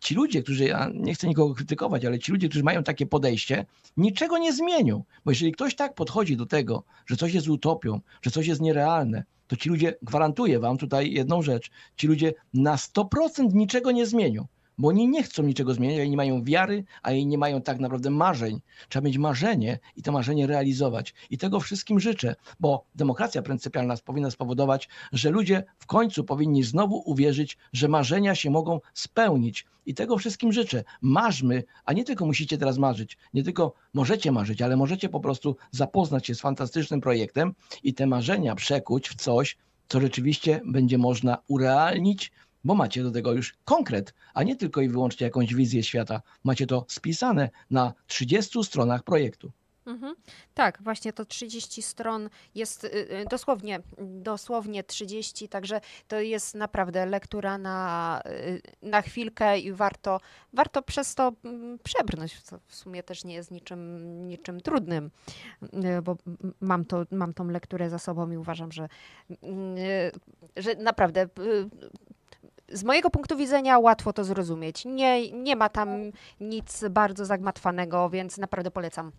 Ci ludzie, którzy, ja nie chcę nikogo krytykować, ale ci ludzie, którzy mają takie podejście, niczego nie zmienią. Bo jeżeli ktoś tak podchodzi do tego, że coś jest utopią, że coś jest nierealne, to ci ludzie, gwarantuję wam tutaj jedną rzecz, ci ludzie na 100% niczego nie zmienią. Bo oni nie chcą niczego zmieniać, oni nie mają wiary, a oni nie mają tak naprawdę marzeń. Trzeba mieć marzenie i to marzenie realizować. I tego wszystkim życzę, bo demokracja pryncypialna powinna spowodować, że ludzie w końcu powinni znowu uwierzyć, że marzenia się mogą spełnić. I tego wszystkim życzę. Marzmy, a nie tylko musicie teraz marzyć, nie tylko możecie marzyć, ale możecie po prostu zapoznać się z fantastycznym projektem i te marzenia przekuć w coś, co rzeczywiście będzie można urealnić, bo macie do tego już konkret, a nie tylko i wyłącznie jakąś wizję świata. Macie to spisane na 30 stronach projektu. Mhm. Tak, właśnie to 30 stron jest dosłownie 30, także to jest naprawdę lektura na chwilkę i warto przez to przebrnąć, co w sumie też nie jest niczym trudnym, bo mam tą lekturę za sobą i uważam, że naprawdę z mojego punktu widzenia łatwo to zrozumieć. Nie ma tam nic bardzo zagmatwanego, więc naprawdę polecam,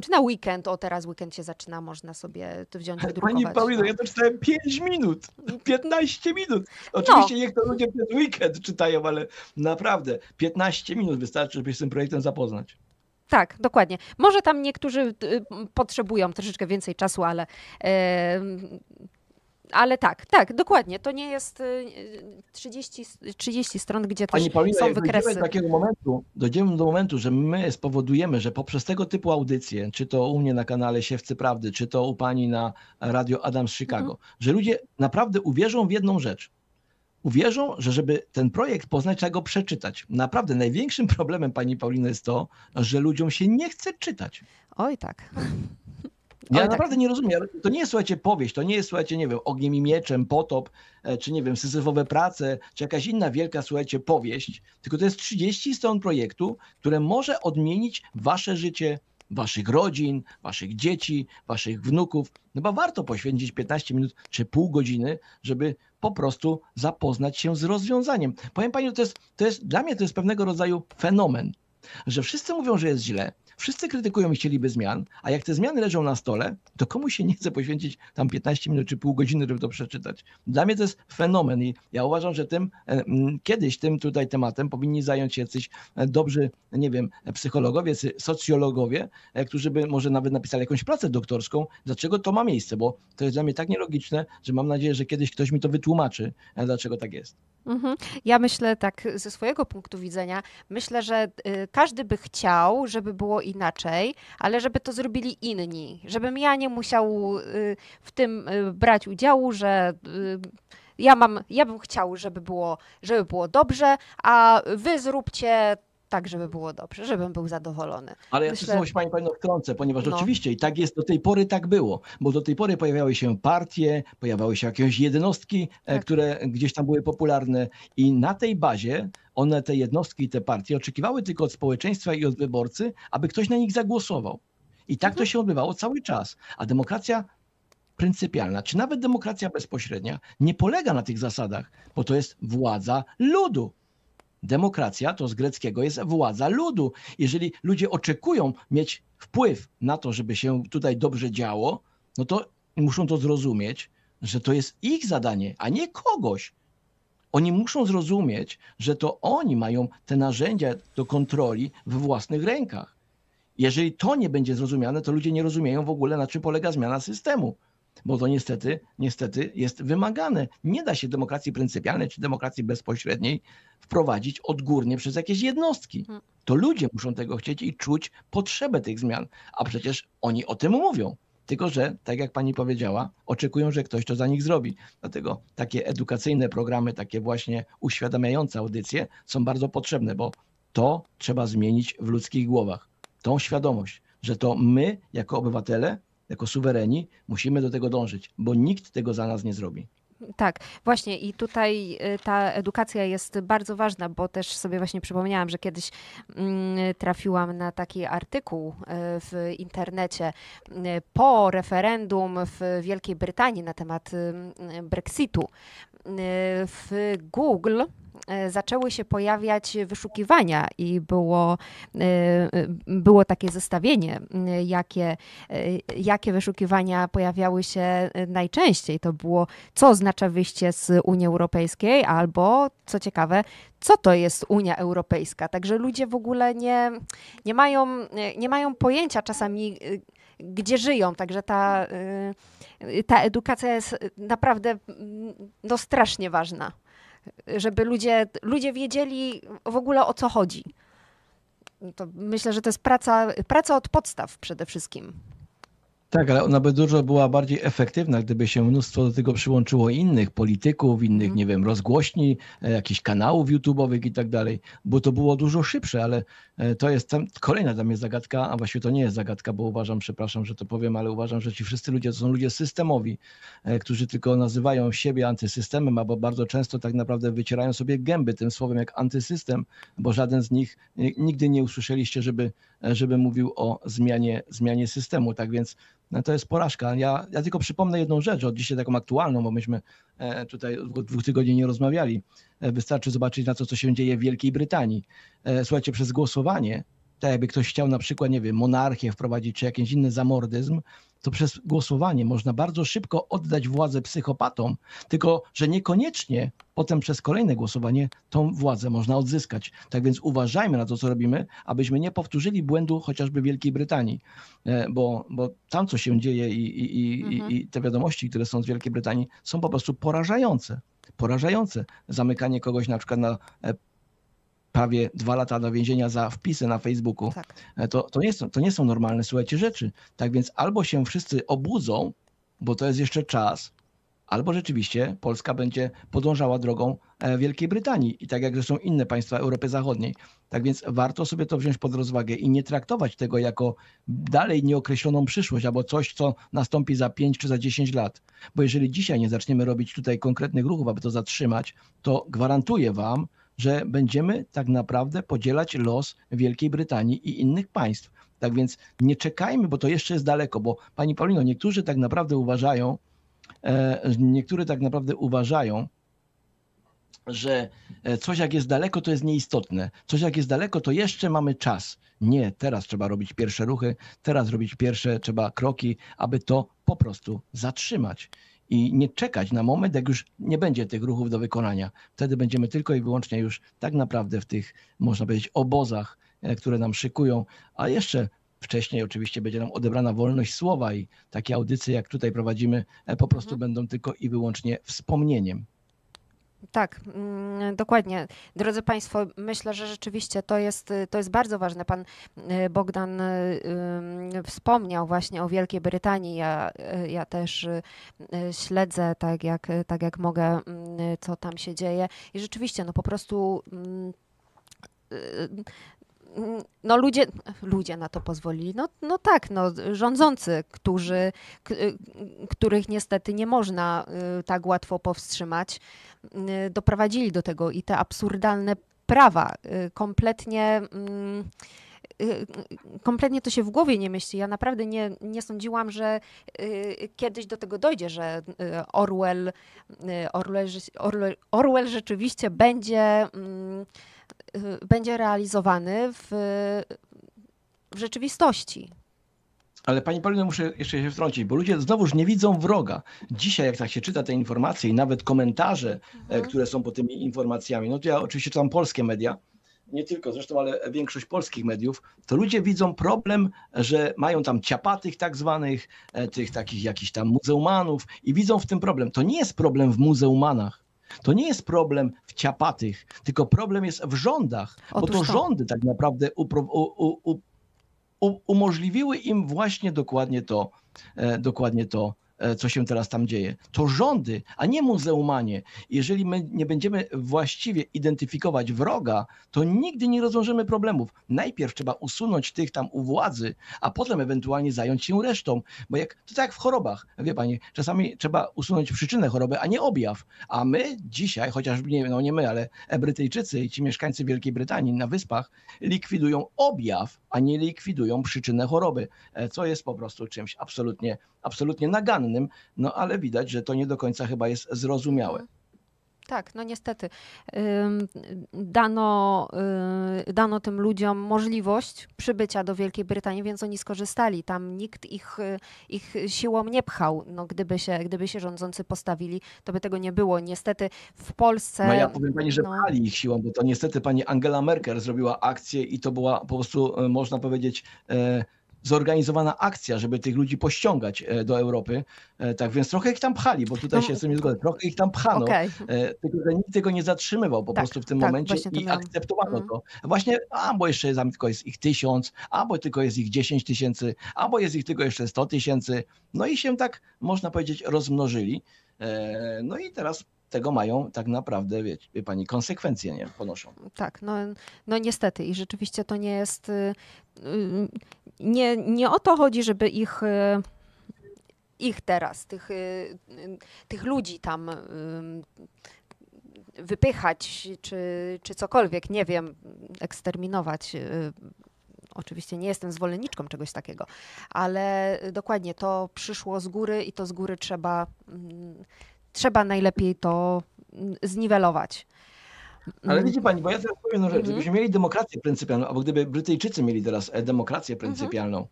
czy na weekend, teraz weekend się zaczyna, można sobie to wziąć i drukować. Pani Paulino, ja to czytałem 5 minut, 15 minut. Oczywiście niech to ludzie przez weekend czytają, ale naprawdę 15 minut wystarczy, żeby się z tym projektem zapoznać. Tak, dokładnie. Może tam niektórzy potrzebują troszeczkę więcej czasu, ale tak, dokładnie. To nie jest 30 stron, gdzie też są wykresy. Dojdziemy do momentu, że my spowodujemy, że poprzez tego typu audycje, czy to u mnie na kanale Siewcy Prawdy, czy to u pani na Radio Adam's Chicago, że ludzie naprawdę uwierzą w jedną rzecz. Uwierzą, że żeby ten projekt poznać, trzeba go przeczytać. Naprawdę największym problemem, pani Paulino, jest to, że ludziom się nie chce czytać. Oj tak. Ja naprawdę nie rozumiem. To nie jest, słuchajcie, powieść, to nie jest, słuchajcie, nie wiem, Ogniem i Mieczem, Potop, czy nie wiem, Syzyfowe prace, czy jakaś inna wielka, słuchajcie, powieść, tylko to jest 30 stron projektu, które może odmienić wasze życie, waszych rodzin, waszych dzieci, waszych wnuków. No bo warto poświęcić 15 minut czy pół godziny, żeby po prostu zapoznać się z rozwiązaniem. Powiem pani, dla mnie to jest pewnego rodzaju fenomen, że wszyscy mówią, że jest źle, wszyscy krytykują i chcieliby zmian, a jak te zmiany leżą na stole, to komuś się nie chce poświęcić tam 15 minut czy pół godziny, żeby to przeczytać. Dla mnie to jest fenomen i ja uważam, że kiedyś tym tutaj tematem powinni zająć się jacyś dobrzy, nie wiem, psychologowie, socjologowie, którzy by może nawet napisali jakąś pracę doktorską, dlaczego to ma miejsce, bo to jest dla mnie tak nielogiczne, że mam nadzieję, że kiedyś ktoś mi to wytłumaczy, dlaczego tak jest. Ja myślę tak ze swojego punktu widzenia, że każdy by chciał, żeby było inaczej, ale żeby to zrobili inni, żebym ja nie musiał w tym brać udziału, że ja bym chciał, żeby było dobrze, a wy zróbcie tak, żeby było dobrze, żebym był zadowolony. Ale ja coś Pani wtrącę, ponieważ oczywiście i tak jest, do tej pory tak było, bo do tej pory pojawiały się partie, pojawiały się jakieś jednostki, które gdzieś tam były popularne i na tej bazie one, te jednostki i te partie, oczekiwały tylko od społeczeństwa i od wyborcy, aby ktoś na nich zagłosował. I tak to się odbywało cały czas. A demokracja pryncypialna, czy nawet demokracja bezpośrednia nie polega na tych zasadach, bo to jest władza ludu. Demokracja to z greckiego jest władza ludu. Jeżeli ludzie oczekują mieć wpływ na to, żeby się tutaj dobrze działo, no to muszą to zrozumieć, że to jest ich zadanie, a nie kogoś. Oni muszą zrozumieć, że to oni mają te narzędzia do kontroli we własnych rękach. Jeżeli to nie będzie zrozumiane, to ludzie nie rozumieją w ogóle, na czym polega zmiana systemu. Bo to niestety jest wymagane. Nie da się demokracji pryncypialnej czy demokracji bezpośredniej wprowadzić odgórnie przez jakieś jednostki. To ludzie muszą tego chcieć i czuć potrzebę tych zmian. A przecież oni o tym mówią. Tylko że, tak jak pani powiedziała, oczekują, że ktoś to za nich zrobi. Dlatego takie edukacyjne programy, takie właśnie uświadamiające audycje są bardzo potrzebne, bo to trzeba zmienić w ludzkich głowach. Tą świadomość, że to my jako obywatele, jako suwereni musimy do tego dążyć, bo nikt tego za nas nie zrobi. Tak, właśnie i tutaj ta edukacja jest bardzo ważna, bo też sobie właśnie przypomniałam, że kiedyś trafiłam na taki artykuł w internecie po referendum w Wielkiej Brytanii na temat Brexitu. W Google zaczęły się pojawiać wyszukiwania i było takie zestawienie, jakie wyszukiwania pojawiały się najczęściej. To było, co oznacza wyjście z Unii Europejskiej, albo, co ciekawe, co to jest Unia Europejska. Także ludzie w ogóle nie mają pojęcia czasami, gdzie żyją. Także ta edukacja jest naprawdę strasznie ważna, żeby ludzie wiedzieli w ogóle, o co chodzi. To myślę, że to jest praca od podstaw przede wszystkim. Tak, ale ona by dużo była bardziej efektywna, gdyby się mnóstwo do tego przyłączyło innych polityków, innych, nie wiem, rozgłośni, jakichś kanałów YouTube'owych i tak dalej, bo to było dużo szybsze, ale to jest tam, kolejna dla mnie zagadka, a właściwie to nie jest zagadka, bo uważam, przepraszam, że to powiem, ale uważam, że ci wszyscy ludzie to są ludzie systemowi, którzy tylko nazywają siebie antysystemem, albo bardzo często tak naprawdę wycierają sobie gęby tym słowem jak antysystem, bo żaden z nich nigdy nie usłyszeliście, żeby mówił o zmianie systemu, tak więc no to jest porażka. Ja tylko przypomnę jedną rzecz, od dzisiaj taką aktualną, bo myśmy tutaj od 2 tygodni nie rozmawiali. Wystarczy zobaczyć na to, co się dzieje w Wielkiej Brytanii. Słuchajcie, przez głosowanie, tak jakby ktoś chciał na przykład, nie wiem, monarchię wprowadzić, czy jakiś inny zamordyzm, to przez głosowanie można bardzo szybko oddać władzę psychopatom, tylko że niekoniecznie potem przez kolejne głosowanie tą władzę można odzyskać. Tak więc uważajmy na to, co robimy, abyśmy nie powtórzyli błędu chociażby Wielkiej Brytanii, bo tam, co się dzieje i te wiadomości, które są z Wielkiej Brytanii, są po prostu porażające. Porażające. Zamykanie kogoś na przykład na prawie 2 lata do więzienia za wpisy na Facebooku. Tak. To nie są normalne, słuchajcie, rzeczy. Tak więc albo się wszyscy obudzą, bo to jest jeszcze czas, albo rzeczywiście Polska będzie podążała drogą Wielkiej Brytanii i tak jak zresztą inne państwa Europy Zachodniej. Tak więc warto sobie to wziąć pod rozwagę i nie traktować tego jako dalej nieokreśloną przyszłość albo coś, co nastąpi za 5 czy za 10 lat. Bo jeżeli dzisiaj nie zaczniemy robić tutaj konkretnych ruchów, aby to zatrzymać, to gwarantuję wam, że będziemy tak naprawdę podzielać los Wielkiej Brytanii i innych państw. Tak więc nie czekajmy, bo to jeszcze jest daleko, bo pani Paulino, niektórzy tak naprawdę uważają, że coś jak jest daleko, to jest nieistotne. Coś jak jest daleko, to jeszcze mamy czas. Nie, teraz trzeba robić pierwsze ruchy, teraz robić trzeba kroki, aby to po prostu zatrzymać. I nie czekać na moment, jak już nie będzie tych ruchów do wykonania. Wtedy będziemy tylko i wyłącznie już tak naprawdę w tych, można powiedzieć, obozach, które nam szykują, a jeszcze wcześniej oczywiście będzie nam odebrana wolność słowa i takie audycje, jak tutaj prowadzimy, po prostu będą tylko i wyłącznie wspomnieniem. Tak, dokładnie. Drodzy Państwo, myślę, że rzeczywiście to jest bardzo ważne. Pan Bogdan wspomniał właśnie o Wielkiej Brytanii. Ja też śledzę, tak jak mogę, co tam się dzieje. I rzeczywiście, no po prostu no ludzie na to pozwolili. No tak, no rządzący, których niestety nie można tak łatwo powstrzymać, doprowadzili do tego i te absurdalne prawa kompletnie to się w głowie nie mieści. Ja naprawdę nie sądziłam, że kiedyś do tego dojdzie, że Orwell rzeczywiście będzie realizowany w rzeczywistości. Ale pani Paulino, muszę jeszcze się wtrącić, bo ludzie znowuż nie widzą wroga. Dzisiaj, jak tak się czyta te informacje i nawet komentarze, które są pod tymi informacjami, no to ja oczywiście czytam polskie media, nie tylko zresztą, ale większość polskich mediów, to ludzie widzą problem, że mają tam ciapatych tak zwanych, tych takich jakichś tam muzełmanów i widzą w tym problem. To nie jest problem w muzełmanach. To nie jest problem w ciapatych, tylko problem jest w rządach, otóż bo to rządy tak naprawdę umożliwiły im właśnie dokładnie to, co się teraz tam dzieje. To rządy, a nie muzeumanie. Jeżeli my nie będziemy właściwie identyfikować wroga, to nigdy nie rozwiążemy problemów. Najpierw trzeba usunąć tych tam u władzy, a potem ewentualnie zająć się resztą. Bo to tak jak w chorobach, wie pani, czasami trzeba usunąć przyczynę choroby, a nie objaw. A my dzisiaj, chociaż nie my, ale Brytyjczycy i ci mieszkańcy Wielkiej Brytanii na wyspach likwidują objaw, a nie likwidują przyczynę choroby, co jest po prostu czymś absolutnie nagannym, no ale widać, że to nie do końca chyba jest zrozumiałe. Tak, no niestety. Dano tym ludziom możliwość przybycia do Wielkiej Brytanii, więc oni skorzystali. Tam nikt ich siłą nie pchał. No, gdyby się rządzący postawili, to by tego nie było. Niestety w Polsce... No ja powiem pani, że pchali ich siłą, bo to niestety pani Angela Merkel zrobiła akcję i to była po prostu, można powiedzieć... zorganizowana akcja, żeby tych ludzi pościągać do Europy. Tak więc trochę ich tam pchali, bo tutaj się z tym nie zgodzę. Trochę ich tam pchano. Okay. Tylko że nikt tego nie zatrzymywał po prostu w tym momencie i akceptowano to. Właśnie, bo jeszcze tylko jest ich 1000, albo tylko jest ich 10 000, albo jest ich tylko jeszcze 100 000. No i się tak, można powiedzieć, rozmnożyli. No i teraz tego mają tak naprawdę, wie pani, konsekwencje ponoszą. Tak, no niestety i rzeczywiście to nie jest... Nie o to chodzi, żeby ich teraz, tych ludzi tam wypychać czy cokolwiek, nie wiem, eksterminować. Oczywiście nie jestem zwolenniczką czegoś takiego, ale dokładnie to przyszło z góry i to z góry trzeba najlepiej to zniwelować. Ale widzi pani, bo ja teraz powiem jedną rzecz. Gdybyśmy mieli demokrację pryncypialną, albo gdyby Brytyjczycy mieli teraz demokrację pryncypialną,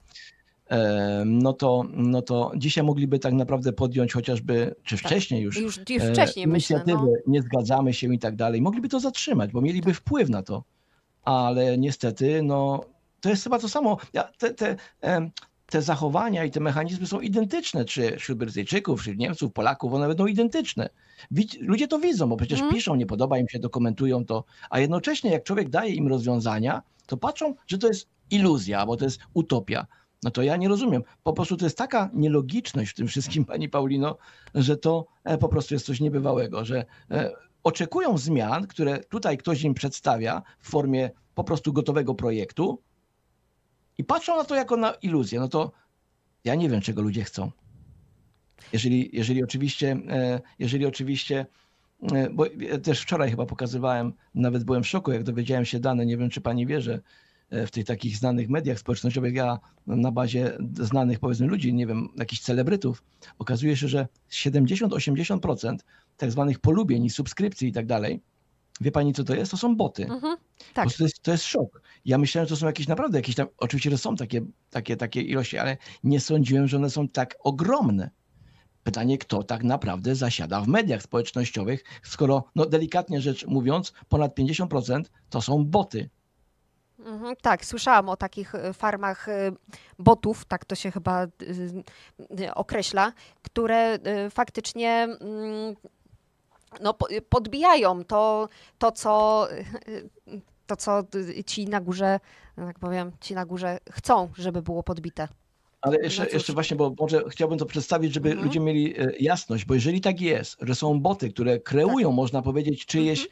no to dzisiaj mogliby tak naprawdę podjąć chociażby, czy wcześniej już inicjatywę, myślę, nie zgadzamy się i tak dalej. Mogliby to zatrzymać, bo mieliby wpływ na to. Ale niestety, to jest chyba to samo. Te zachowania i te mechanizmy są identyczne, czy wśród Brytyjczyków, wśród Niemców, Polaków, one będą identyczne. Ludzie to widzą, bo przecież piszą, nie podoba im się, dokumentują to, a jednocześnie jak człowiek daje im rozwiązania, to patrzą, że to jest iluzja, bo to jest utopia. No to ja nie rozumiem. Po prostu to jest taka nielogiczność w tym wszystkim, pani Paulino, że to po prostu jest coś niebywałego, że oczekują zmian, które tutaj ktoś im przedstawia w formie po prostu gotowego projektu, i patrzą na to jako na iluzję, no to ja nie wiem, czego ludzie chcą. Jeżeli oczywiście, bo też wczoraj chyba pokazywałem, nawet byłem w szoku, jak dowiedziałem się dane, nie wiem, czy pani wie, że w tych takich znanych mediach społecznościowych, ja na bazie znanych, powiedzmy, ludzi, nie wiem, jakichś celebrytów, okazuje się, że 70–80% tak zwanych polubień i subskrypcji i tak dalej. Wie pani, co to jest? To są boty. Tak. To jest szok. Ja myślałem, że to są jakieś tam, oczywiście, że są takie ilości, ale nie sądziłem, że one są tak ogromne. Pytanie, kto tak naprawdę zasiada w mediach społecznościowych, skoro, delikatnie rzecz mówiąc, ponad 50% to są boty. Tak, słyszałam o takich farmach botów, tak to się chyba określa, które faktycznie... podbijają to, co ci na górze, tak powiem, chcą, żeby było podbite. Ale jeszcze właśnie, bo może chciałbym to przedstawić, żeby ludzie mieli jasność, bo jeżeli tak jest, że są boty, które kreują, można powiedzieć, czyjeś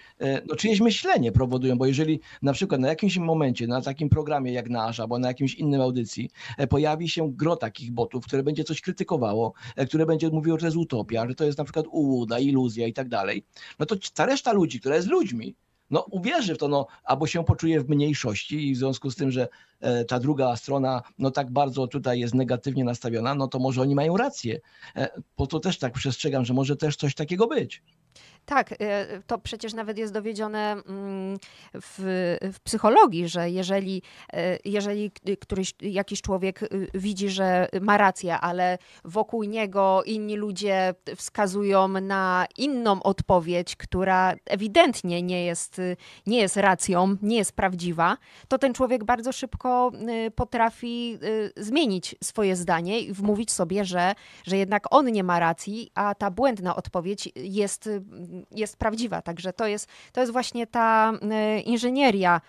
myślenie powodują, bo jeżeli na przykład na jakimś momencie, na takim programie jak nasz, albo na jakimś innym audycji pojawi się gro takich botów, które będzie coś krytykowało, które będzie mówiło, że to jest utopia, że to jest na przykład ułuda, iluzja i tak dalej, no to ta reszta ludzi, która jest ludźmi, uwierzy w to, albo się poczuje w mniejszości i w związku z tym, że ta druga strona tak bardzo tutaj jest negatywnie nastawiona, to może oni mają rację. Bo to też tak przestrzegam, że może też coś takiego być. Tak, to przecież nawet jest dowiedzione w psychologii, że jeżeli jakiś człowiek widzi, że ma rację, ale wokół niego inni ludzie wskazują na inną odpowiedź, która ewidentnie nie jest racją, nie jest prawdziwa, to ten człowiek bardzo szybko potrafi zmienić swoje zdanie i wmówić sobie, że jednak on nie ma racji, a ta błędna odpowiedź jest prawdziwa. Także to jest właśnie ta inżynieria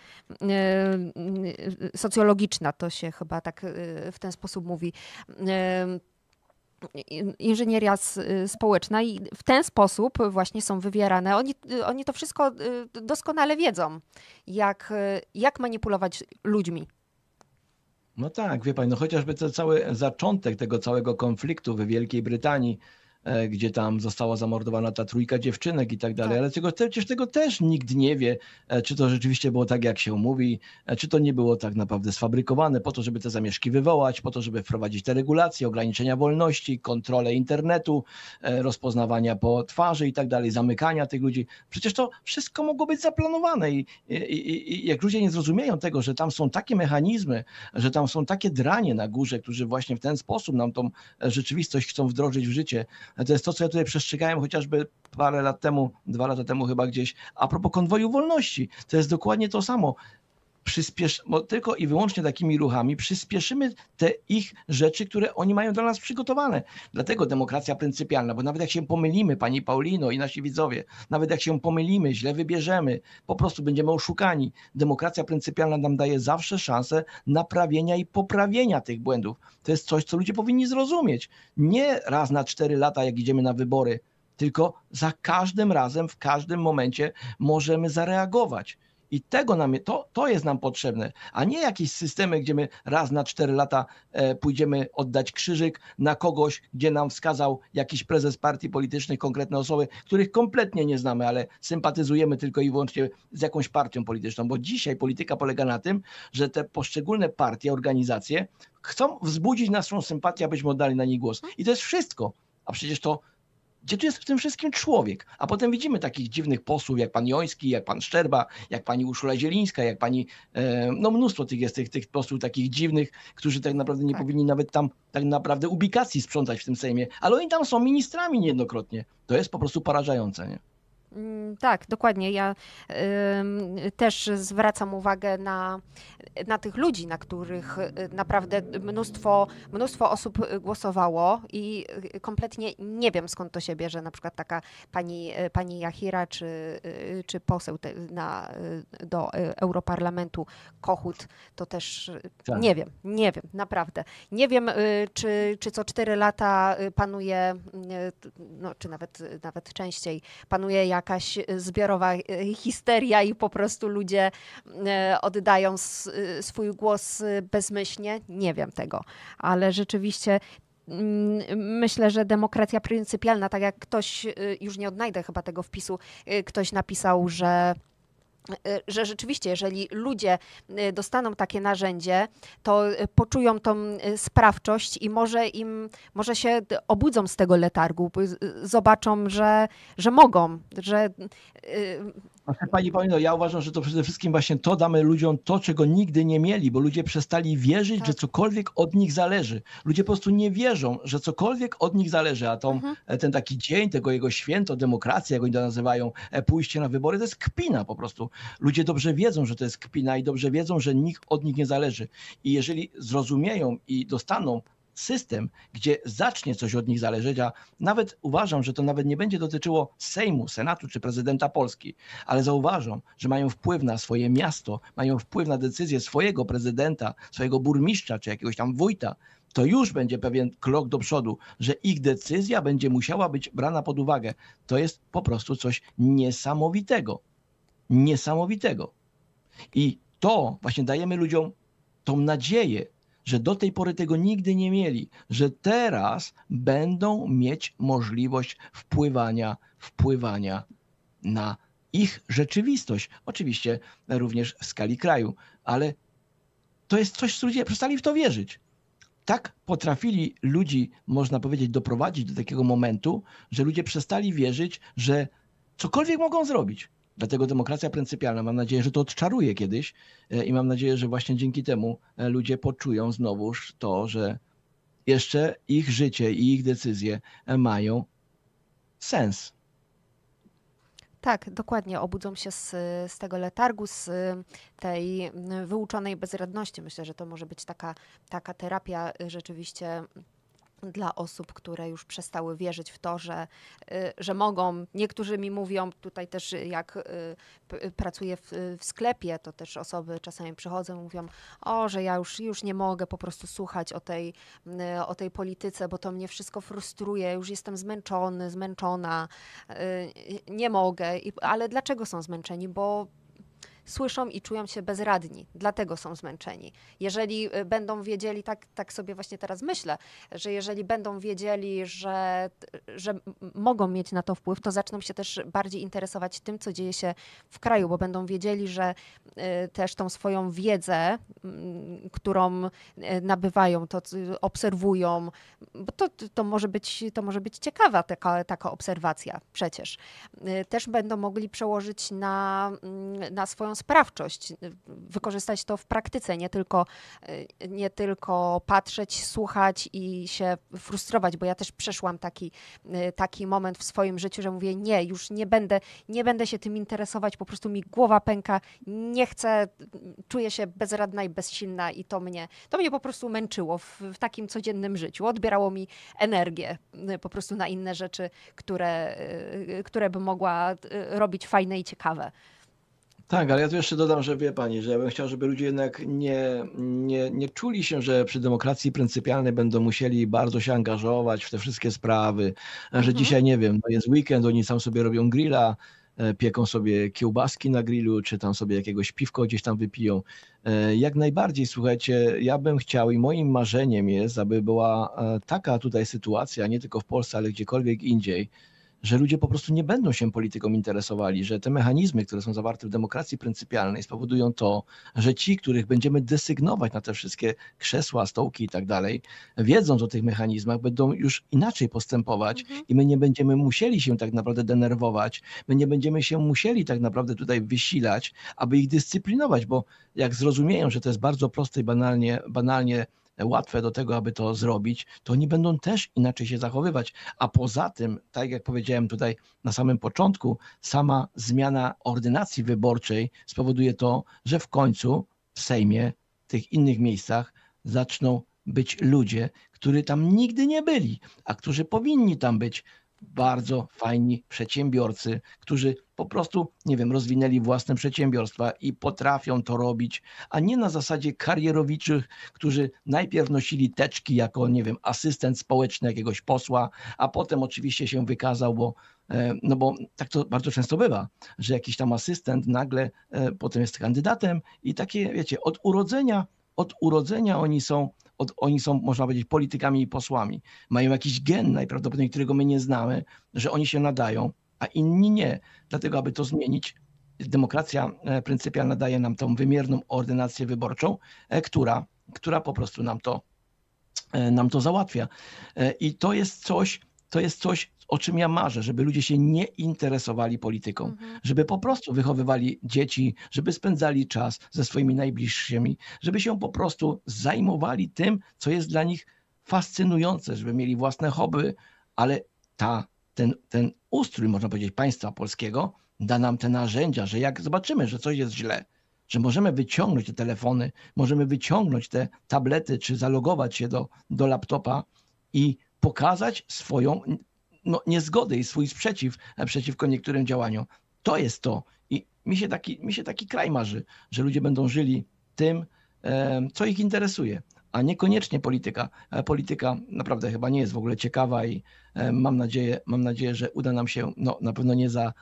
socjologiczna, to się chyba tak w ten sposób mówi, inżynieria społeczna, i w ten sposób właśnie są wywierane. Oni to wszystko doskonale wiedzą, jak manipulować ludźmi. No tak, wie pani, chociażby ten cały zaczątek tego całego konfliktu w Wielkiej Brytanii, gdzie tam została zamordowana ta trójka dziewczynek i tak dalej, ale przecież tego też nikt nie wie, czy to rzeczywiście było tak, jak się mówi, czy to nie było tak naprawdę sfabrykowane po to, żeby te zamieszki wywołać, po to, żeby wprowadzić te regulacje, ograniczenia wolności, kontrolę internetu, rozpoznawania po twarzy i tak dalej, zamykania tych ludzi. Przecież to wszystko mogło być zaplanowane i jak ludzie nie zrozumieją tego, że tam są takie mechanizmy, że tam są takie dranie na górze, którzy właśnie w ten sposób nam tą rzeczywistość chcą wdrożyć w życie. To jest to, co ja tutaj przestrzegałem chociażby parę lat temu, 2 lata temu chyba gdzieś, a propos konwoju wolności. To jest dokładnie to samo. tylko i wyłącznie takimi ruchami przyspieszymy te ich rzeczy, które oni mają dla nas przygotowane. Dlatego demokracja pryncypialna, bo nawet jak się pomylimy, pani Paulino i nasi widzowie, nawet jak się pomylimy, źle wybierzemy, po prostu będziemy oszukani. Demokracja pryncypialna nam daje zawsze szansę naprawienia i poprawienia tych błędów. To jest coś, co ludzie powinni zrozumieć. Nie raz na 4 lata, jak idziemy na wybory, tylko za każdym razem, w każdym momencie możemy zareagować. I tego to jest nam potrzebne, a nie jakieś systemy, gdzie my raz na 4 lata pójdziemy oddać krzyżyk na kogoś, gdzie nam wskazał jakiś prezes partii politycznych, konkretne osoby, których kompletnie nie znamy, ale sympatyzujemy tylko i wyłącznie z jakąś partią polityczną, bo dzisiaj polityka polega na tym, że te poszczególne partie, organizacje chcą wzbudzić naszą sympatię, abyśmy oddali na nich głos. I to jest wszystko, a przecież to... Gdzie tu jest w tym wszystkim człowiek? A potem widzimy takich dziwnych posłów jak pan Joński, jak pan Szczerba, jak pani Urszula Zielińska, jak pani... No mnóstwo tych posłów takich dziwnych, którzy tak naprawdę nie powinni nawet tam tak naprawdę ubikacji sprzątać w tym Sejmie. Ale oni tam są ministrami niejednokrotnie. To jest po prostu porażające, nie? Tak, dokładnie. Ja też zwracam uwagę na tych ludzi, na których naprawdę mnóstwo osób głosowało i kompletnie nie wiem, skąd to się bierze, na przykład taka pani Jachira czy poseł do Europarlamentu Kochut, to też tak. nie wiem, naprawdę. Nie wiem, czy co 4 lata panuje, no, czy nawet częściej panuje jakaś zbiorowa histeria i po prostu ludzie oddają swój głos bezmyślnie. Nie wiem tego, ale rzeczywiście myślę, że demokracja pryncypialna, tak jak ktoś, już nie odnajdę chyba tego wpisu, ktoś napisał, że rzeczywiście, jeżeli ludzie dostaną takie narzędzie, to poczują tą sprawczość i może się obudzą z tego letargu, zobaczą, że mogą, że... Pani Paulino, ja uważam, że to przede wszystkim właśnie to damy ludziom to, czego nigdy nie mieli, bo ludzie przestali wierzyć, tak, że cokolwiek od nich zależy. Ludzie po prostu nie wierzą, że cokolwiek od nich zależy, a ten taki dzień, tego jego święto, demokracja, jak oni to nazywają, pójście na wybory, to jest kpina po prostu. Ludzie dobrze wiedzą, że to jest kpina i dobrze wiedzą, że nikt od nich nie zależy. I jeżeli zrozumieją i dostaną system, gdzie zacznie coś od nich zależeć, a nawet uważam, że to nawet nie będzie dotyczyło Sejmu, Senatu czy prezydenta Polski, ale zauważą, że mają wpływ na swoje miasto, mają wpływ na decyzję swojego prezydenta, swojego burmistrza czy jakiegoś tam wójta, to już będzie pewien krok do przodu, że ich decyzja będzie musiała być brana pod uwagę. To jest po prostu coś niesamowitego. Niesamowitego. I to właśnie dajemy ludziom tą nadzieję, że do tej pory tego nigdy nie mieli, że teraz będą mieć możliwość wpływania na ich rzeczywistość. Oczywiście również w skali kraju, ale to jest coś, co ludzie przestali w to wierzyć. Tak potrafili ludzi, można powiedzieć, doprowadzić do takiego momentu, że ludzie przestali wierzyć, że cokolwiek mogą zrobić. Dlatego demokracja pryncypialna, mam nadzieję, że to odczaruje kiedyś i mam nadzieję, że właśnie dzięki temu ludzie poczują znowuż to, że jeszcze ich życie i ich decyzje mają sens. Tak, dokładnie. Obudzą się z tego letargu, z tej wyuczonej bezradności. Myślę, że to może być taka terapia rzeczywiście dla osób, które już przestały wierzyć w to, że mogą. Niektórzy mi mówią, tutaj też jak pracuję w sklepie, to też osoby czasami przychodzą i mówią, że ja już nie mogę po prostu słuchać o tej polityce, bo to mnie wszystko frustruje, już jestem zmęczony, zmęczona, nie mogę. Ale dlaczego są zmęczeni? Bo słyszą i czują się bezradni, dlatego są zmęczeni. Jeżeli będą wiedzieli, tak sobie właśnie teraz myślę, że jeżeli będą wiedzieli, że mogą mieć na to wpływ, to zaczną się też bardziej interesować tym, co dzieje się w kraju, bo będą wiedzieli, że też tą swoją wiedzę, którą nabywają, to obserwują, bo to może być ciekawa taka obserwacja przecież. Też będą mogli przełożyć na swoją swoją sprawczość, wykorzystać to w praktyce, nie tylko patrzeć, słuchać i się frustrować, bo ja też przeszłam taki moment w swoim życiu, że mówię nie, już nie będę się tym interesować, po prostu mi głowa pęka, nie chcę, czuję się bezradna i bezsilna i to mnie po prostu męczyło w takim codziennym życiu, odbierało mi energię po prostu na inne rzeczy, które bym mogła robić fajne i ciekawe. Tak, ale ja tu jeszcze dodam, że wie pani, że ja bym chciał, żeby ludzie jednak nie czuli się, że przy demokracji pryncypialnej będą musieli bardzo się angażować w te wszystkie sprawy, że dzisiaj, nie wiem, no jest weekend, oni tam sobie robią grilla, pieką sobie kiełbaski na grillu, czy tam sobie jakiegoś piwko gdzieś tam wypiją. Jak najbardziej, słuchajcie, ja bym chciał i moim marzeniem jest, aby była taka tutaj sytuacja, nie tylko w Polsce, ale gdziekolwiek indziej, że ludzie po prostu nie będą się polityką interesowali, że te mechanizmy, które są zawarte w demokracji pryncypialnej, spowodują to, że ci, których będziemy desygnować na te wszystkie krzesła, stołki i tak dalej, wiedząc o tych mechanizmach, będą już inaczej postępować i my nie będziemy musieli się tak naprawdę denerwować, my nie będziemy się musieli tak naprawdę tutaj wysilać, aby ich dyscyplinować, bo jak zrozumieją, że to jest bardzo proste i banalnie łatwe do tego, aby to zrobić, to oni będą też inaczej się zachowywać. A poza tym, tak jak powiedziałem tutaj na samym początku, sama zmiana ordynacji wyborczej spowoduje to, że w końcu w Sejmie, w tych innych miejscach zaczną być ludzie, którzy tam nigdy nie byli, a którzy powinni tam być. Bardzo fajni przedsiębiorcy, którzy po prostu, nie wiem, rozwinęli własne przedsiębiorstwa i potrafią to robić, a nie na zasadzie karierowiczych, którzy najpierw nosili teczki jako, nie wiem, asystent społeczny jakiegoś posła, a potem oczywiście się wykazał, bo tak to bardzo często bywa, że jakiś tam asystent nagle potem jest kandydatem i takie, wiecie, od urodzenia oni są, można powiedzieć, politykami i posłami. Mają jakiś gen najprawdopodobniej, którego my nie znamy, że oni się nadają, a inni nie. Dlatego, aby to zmienić, demokracja pryncypialna daje nam tą wymierną ordynację wyborczą, która po prostu nam to załatwia. I to jest coś, o czym ja marzę, żeby ludzie się nie interesowali polityką, żeby po prostu wychowywali dzieci, żeby spędzali czas ze swoimi najbliższymi, żeby się po prostu zajmowali tym, co jest dla nich fascynujące, żeby mieli własne hobby, ale ten ustrój, można powiedzieć, państwa polskiego da nam te narzędzia, że jak zobaczymy, że coś jest źle, że możemy wyciągnąć te telefony, możemy wyciągnąć te tablety, czy zalogować się do laptopa i pokazać swoją niezgodę i swój sprzeciw przeciwko niektórym działaniom. To jest to. I mi się taki kraj marzy, że ludzie będą żyli tym, co ich interesuje, a niekoniecznie polityka. Polityka naprawdę chyba nie jest w ogóle ciekawa i mam nadzieję, że uda nam się, na pewno nie za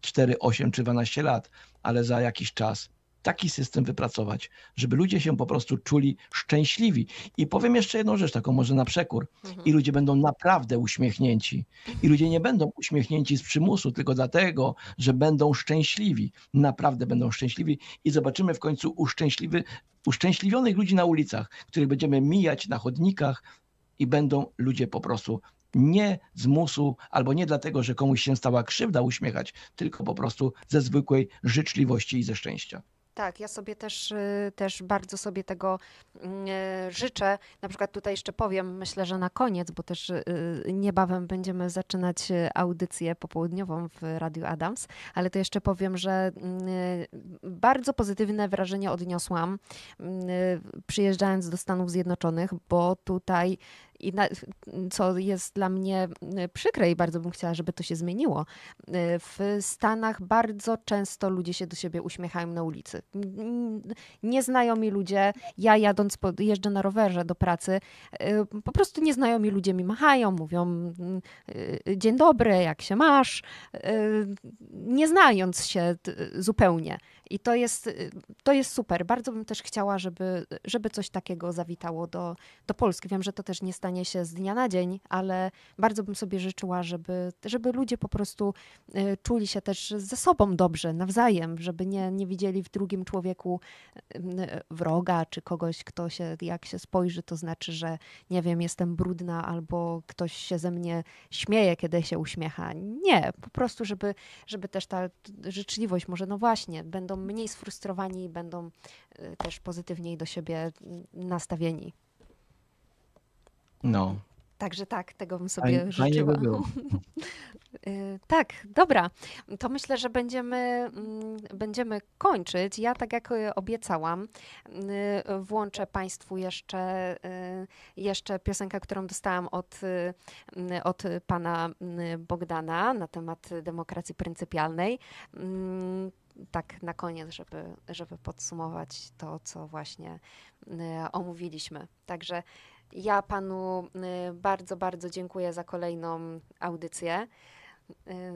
4, 8 czy 12 lat, ale za jakiś czas taki system wypracować, żeby ludzie się po prostu czuli szczęśliwi. I powiem jeszcze jedną rzecz, taką może na przekór. I ludzie będą naprawdę uśmiechnięci. I ludzie nie będą uśmiechnięci z przymusu, tylko dlatego, że będą szczęśliwi. Naprawdę będą szczęśliwi i zobaczymy w końcu uszczęśliwionych ludzi na ulicach, których będziemy mijać na chodnikach i będą ludzie po prostu nie z musu, albo nie dlatego, że komuś się stała krzywda, uśmiechać, tylko po prostu ze zwykłej życzliwości i ze szczęścia. Tak, ja sobie też bardzo sobie tego życzę. Na przykład tutaj jeszcze powiem, myślę, że na koniec, bo też niebawem będziemy zaczynać audycję popołudniową w Radiu Adams, ale to jeszcze powiem, że bardzo pozytywne wrażenie odniosłam przyjeżdżając do Stanów Zjednoczonych, bo tutaj, co jest dla mnie przykre i bardzo bym chciała, żeby to się zmieniło. W Stanach bardzo często ludzie się do siebie uśmiechają na ulicy. Nieznajomi ludzie, ja jeżdżę na rowerze do pracy, po prostu nieznajomi ludzie mi machają, mówią dzień dobry, jak się masz, nie znając się zupełnie. I to jest super. Bardzo bym też chciała, żeby coś takiego zawitało do Polski. Wiem, że to też nie stanie się z dnia na dzień, ale bardzo bym sobie życzyła, żeby ludzie po prostu czuli się też ze sobą dobrze, nawzajem, żeby nie widzieli w drugim człowieku wroga czy kogoś, kto się, jak się spojrzy, to znaczy, że nie wiem, jestem brudna albo ktoś się ze mnie śmieje, kiedy się uśmiecha. Nie, po prostu, żeby też ta życzliwość, może no właśnie, będą będą mniej sfrustrowani i będą też pozytywniej do siebie nastawieni. No. Także tak, tego bym sobie życzyła. Tak, dobra. To myślę, że będziemy kończyć. Ja, tak jak obiecałam, włączę Państwu jeszcze piosenkę, którą dostałam od pana Bogdana na temat demokracji pryncypialnej. Tak na koniec, żeby podsumować to, co właśnie omówiliśmy. Także ja panu bardzo, bardzo dziękuję za kolejną audycję,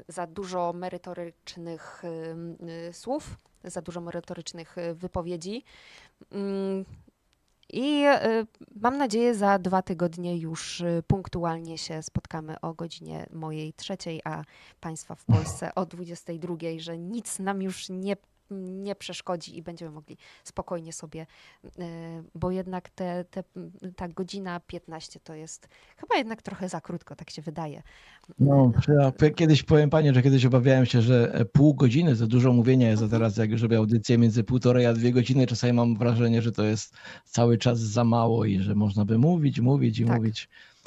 za dużo merytorycznych słów, za dużo merytorycznych wypowiedzi i mam nadzieję, za 2 tygodnie już punktualnie się spotkamy o godzinie mojej 3:00, a Państwa w Polsce o 22:00, że nic nam już nie przeszkodzi i będziemy mogli spokojnie sobie, bo jednak ta godzina 15 to jest chyba jednak trochę za krótko, tak się wydaje. No, ja kiedyś powiem Pani, że kiedyś obawiałem się, że pół godziny to dużo mówienia jest, a teraz jak już robię audycję między 1,5 a 2 godziny, czasami mam wrażenie, że to jest cały czas za mało i że można by mówić.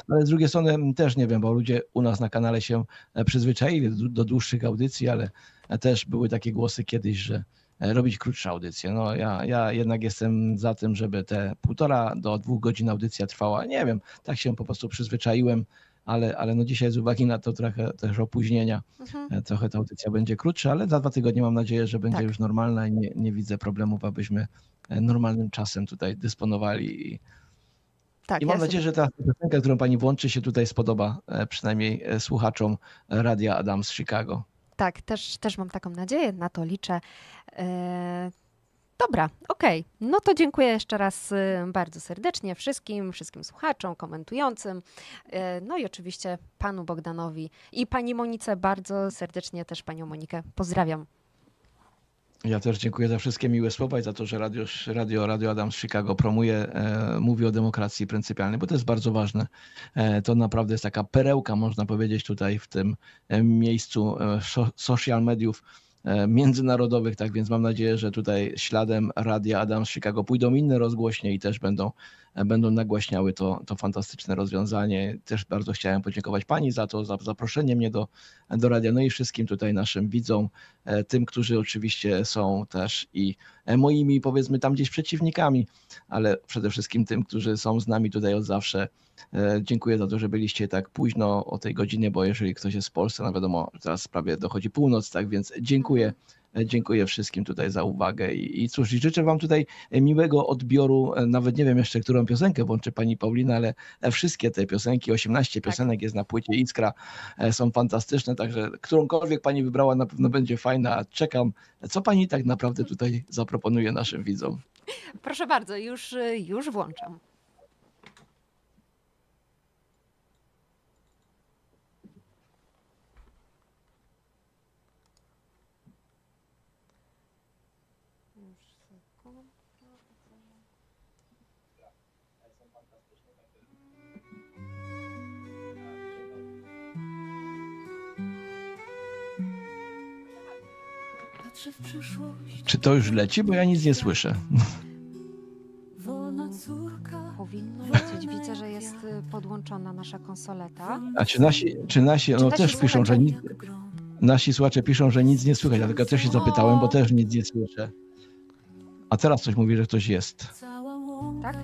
Ale z drugiej strony też nie wiem, bo ludzie u nas na kanale się przyzwyczaili do dłuższych audycji, ale też były takie głosy kiedyś, że robić krótsze audycje. No ja jednak jestem za tym, żeby te 1,5 do 2 godzin audycja trwała. Nie wiem, tak się po prostu przyzwyczaiłem, ale no dzisiaj z uwagi na to trochę też opóźnienia, trochę ta audycja będzie krótsza, ale za 2 tygodnie mam nadzieję, że będzie już normalna i nie widzę problemów, abyśmy normalnym czasem tutaj dysponowali. I mam nadzieję, że ta piosenka, którą Pani włączy, się tutaj spodoba przynajmniej słuchaczom Radia Adam's Chicago. Tak, też mam taką nadzieję, na to liczę. Dobra, okej. No to dziękuję jeszcze raz bardzo serdecznie wszystkim słuchaczom, komentującym. No i oczywiście panu Bogdanowi i pani Monice bardzo serdecznie, też panią Monikę pozdrawiam. Ja też dziękuję za wszystkie miłe słowa i za to, że Radio Adam's Chicago promuje, mówi o demokracji pryncypialnej, bo to jest bardzo ważne. To naprawdę jest taka perełka, można powiedzieć, tutaj w tym miejscu social mediów międzynarodowych, tak więc mam nadzieję, że tutaj śladem Radia Adam's Chicago pójdą inne rozgłośnie i też będą nagłaśniały to fantastyczne rozwiązanie. Też bardzo chciałem podziękować Pani za to, za zaproszenie mnie do radia, no i wszystkim tutaj naszym widzom, tym, którzy oczywiście są też i moimi, powiedzmy, tam gdzieś przeciwnikami, ale przede wszystkim tym, którzy są z nami tutaj od zawsze. Dziękuję za to, że byliście tak późno o tej godzinie, bo jeżeli ktoś jest z Polski, no wiadomo, teraz prawie dochodzi północ, tak więc dziękuję wszystkim tutaj za uwagę i cóż, życzę Wam tutaj miłego odbioru, nawet nie wiem jeszcze, którą piosenkę włączy Pani Paulina, ale wszystkie te piosenki, 18 piosenek jest na płycie Iskra, są fantastyczne, także którąkolwiek Pani wybrała, na pewno będzie fajna. Czekam, co Pani tak naprawdę tutaj zaproponuje naszym widzom. Proszę bardzo, już włączam. Czy to już leci? Bo ja nic nie słyszę. Wolna córka. Powinno lecieć. Widzę, że jest podłączona nasza konsoleta. A czy nasi też piszą, że nic... Nasi słuchacze piszą, że nic nie słychać, dlatego też się zapytałem, bo też nic nie słyszę. A teraz coś mówi, że ktoś jest. Tak?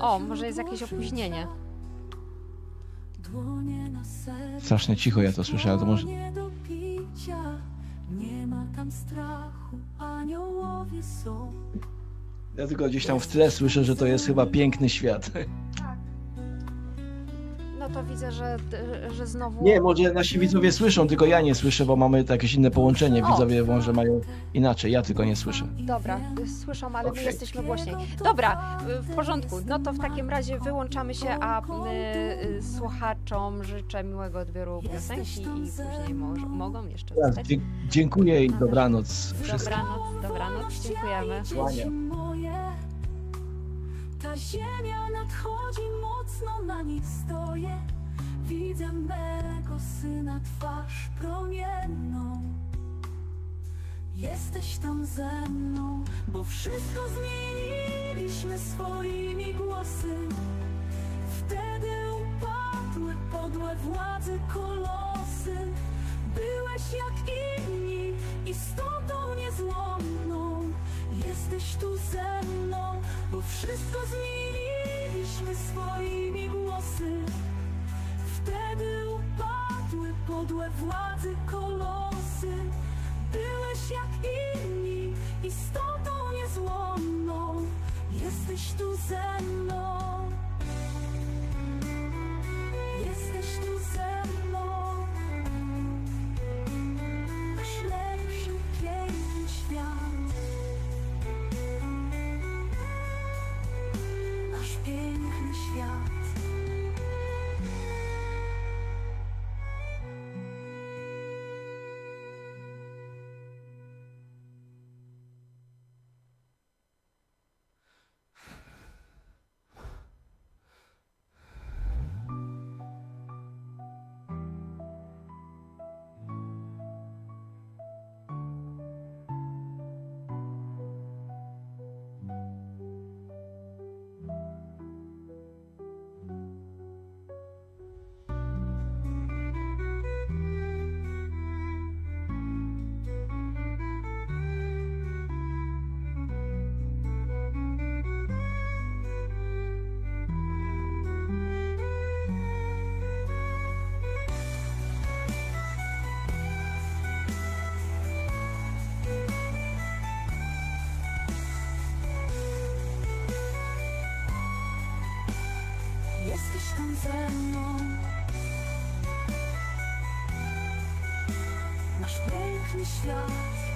O, może jest jakieś opóźnienie. Strasznie cicho ja to słyszę, ale to może... Nie ma tam strachu, aniołowie są. Ja tylko gdzieś tam w tle słyszę, że to jest chyba piękny świat. Tak. No to widzę, że znowu... Nie, może nasi widzowie słyszą, tylko ja nie słyszę, bo mamy jakieś inne połączenie. Widzowie może mają inaczej, ja tylko nie słyszę. Dobra, słyszą, ale my jesteśmy głośniej. Dobra, w porządku. No to w takim razie wyłączamy się, a słuchaczom życzę miłego odbioru piosenki i później mogą jeszcze zostać. Dziękuję i dobranoc wszystkim. Dobranoc, dziękujemy. Ta ziemia nadchodzi, mocno na nich stoję. Widzę mego syna, twarz promienną. Jesteś tam ze mną, bo wszystko zmieniliśmy swoimi głosy. Wtedy upadły podłe władzy kolosy. Byłeś jak inni i z tą niezłomną. Jesteś tu ze mną, bo wszystko zmieniliśmy swoimi głosy. Wtedy upadły podłe władzy kolosy. Byłeś jak inni i z tą niezłomną. Jesteś tu ze mną. Jesteś tu ze mną. Masz lepszy, piękny świat. Masz piękny świat. Masz piękny świat.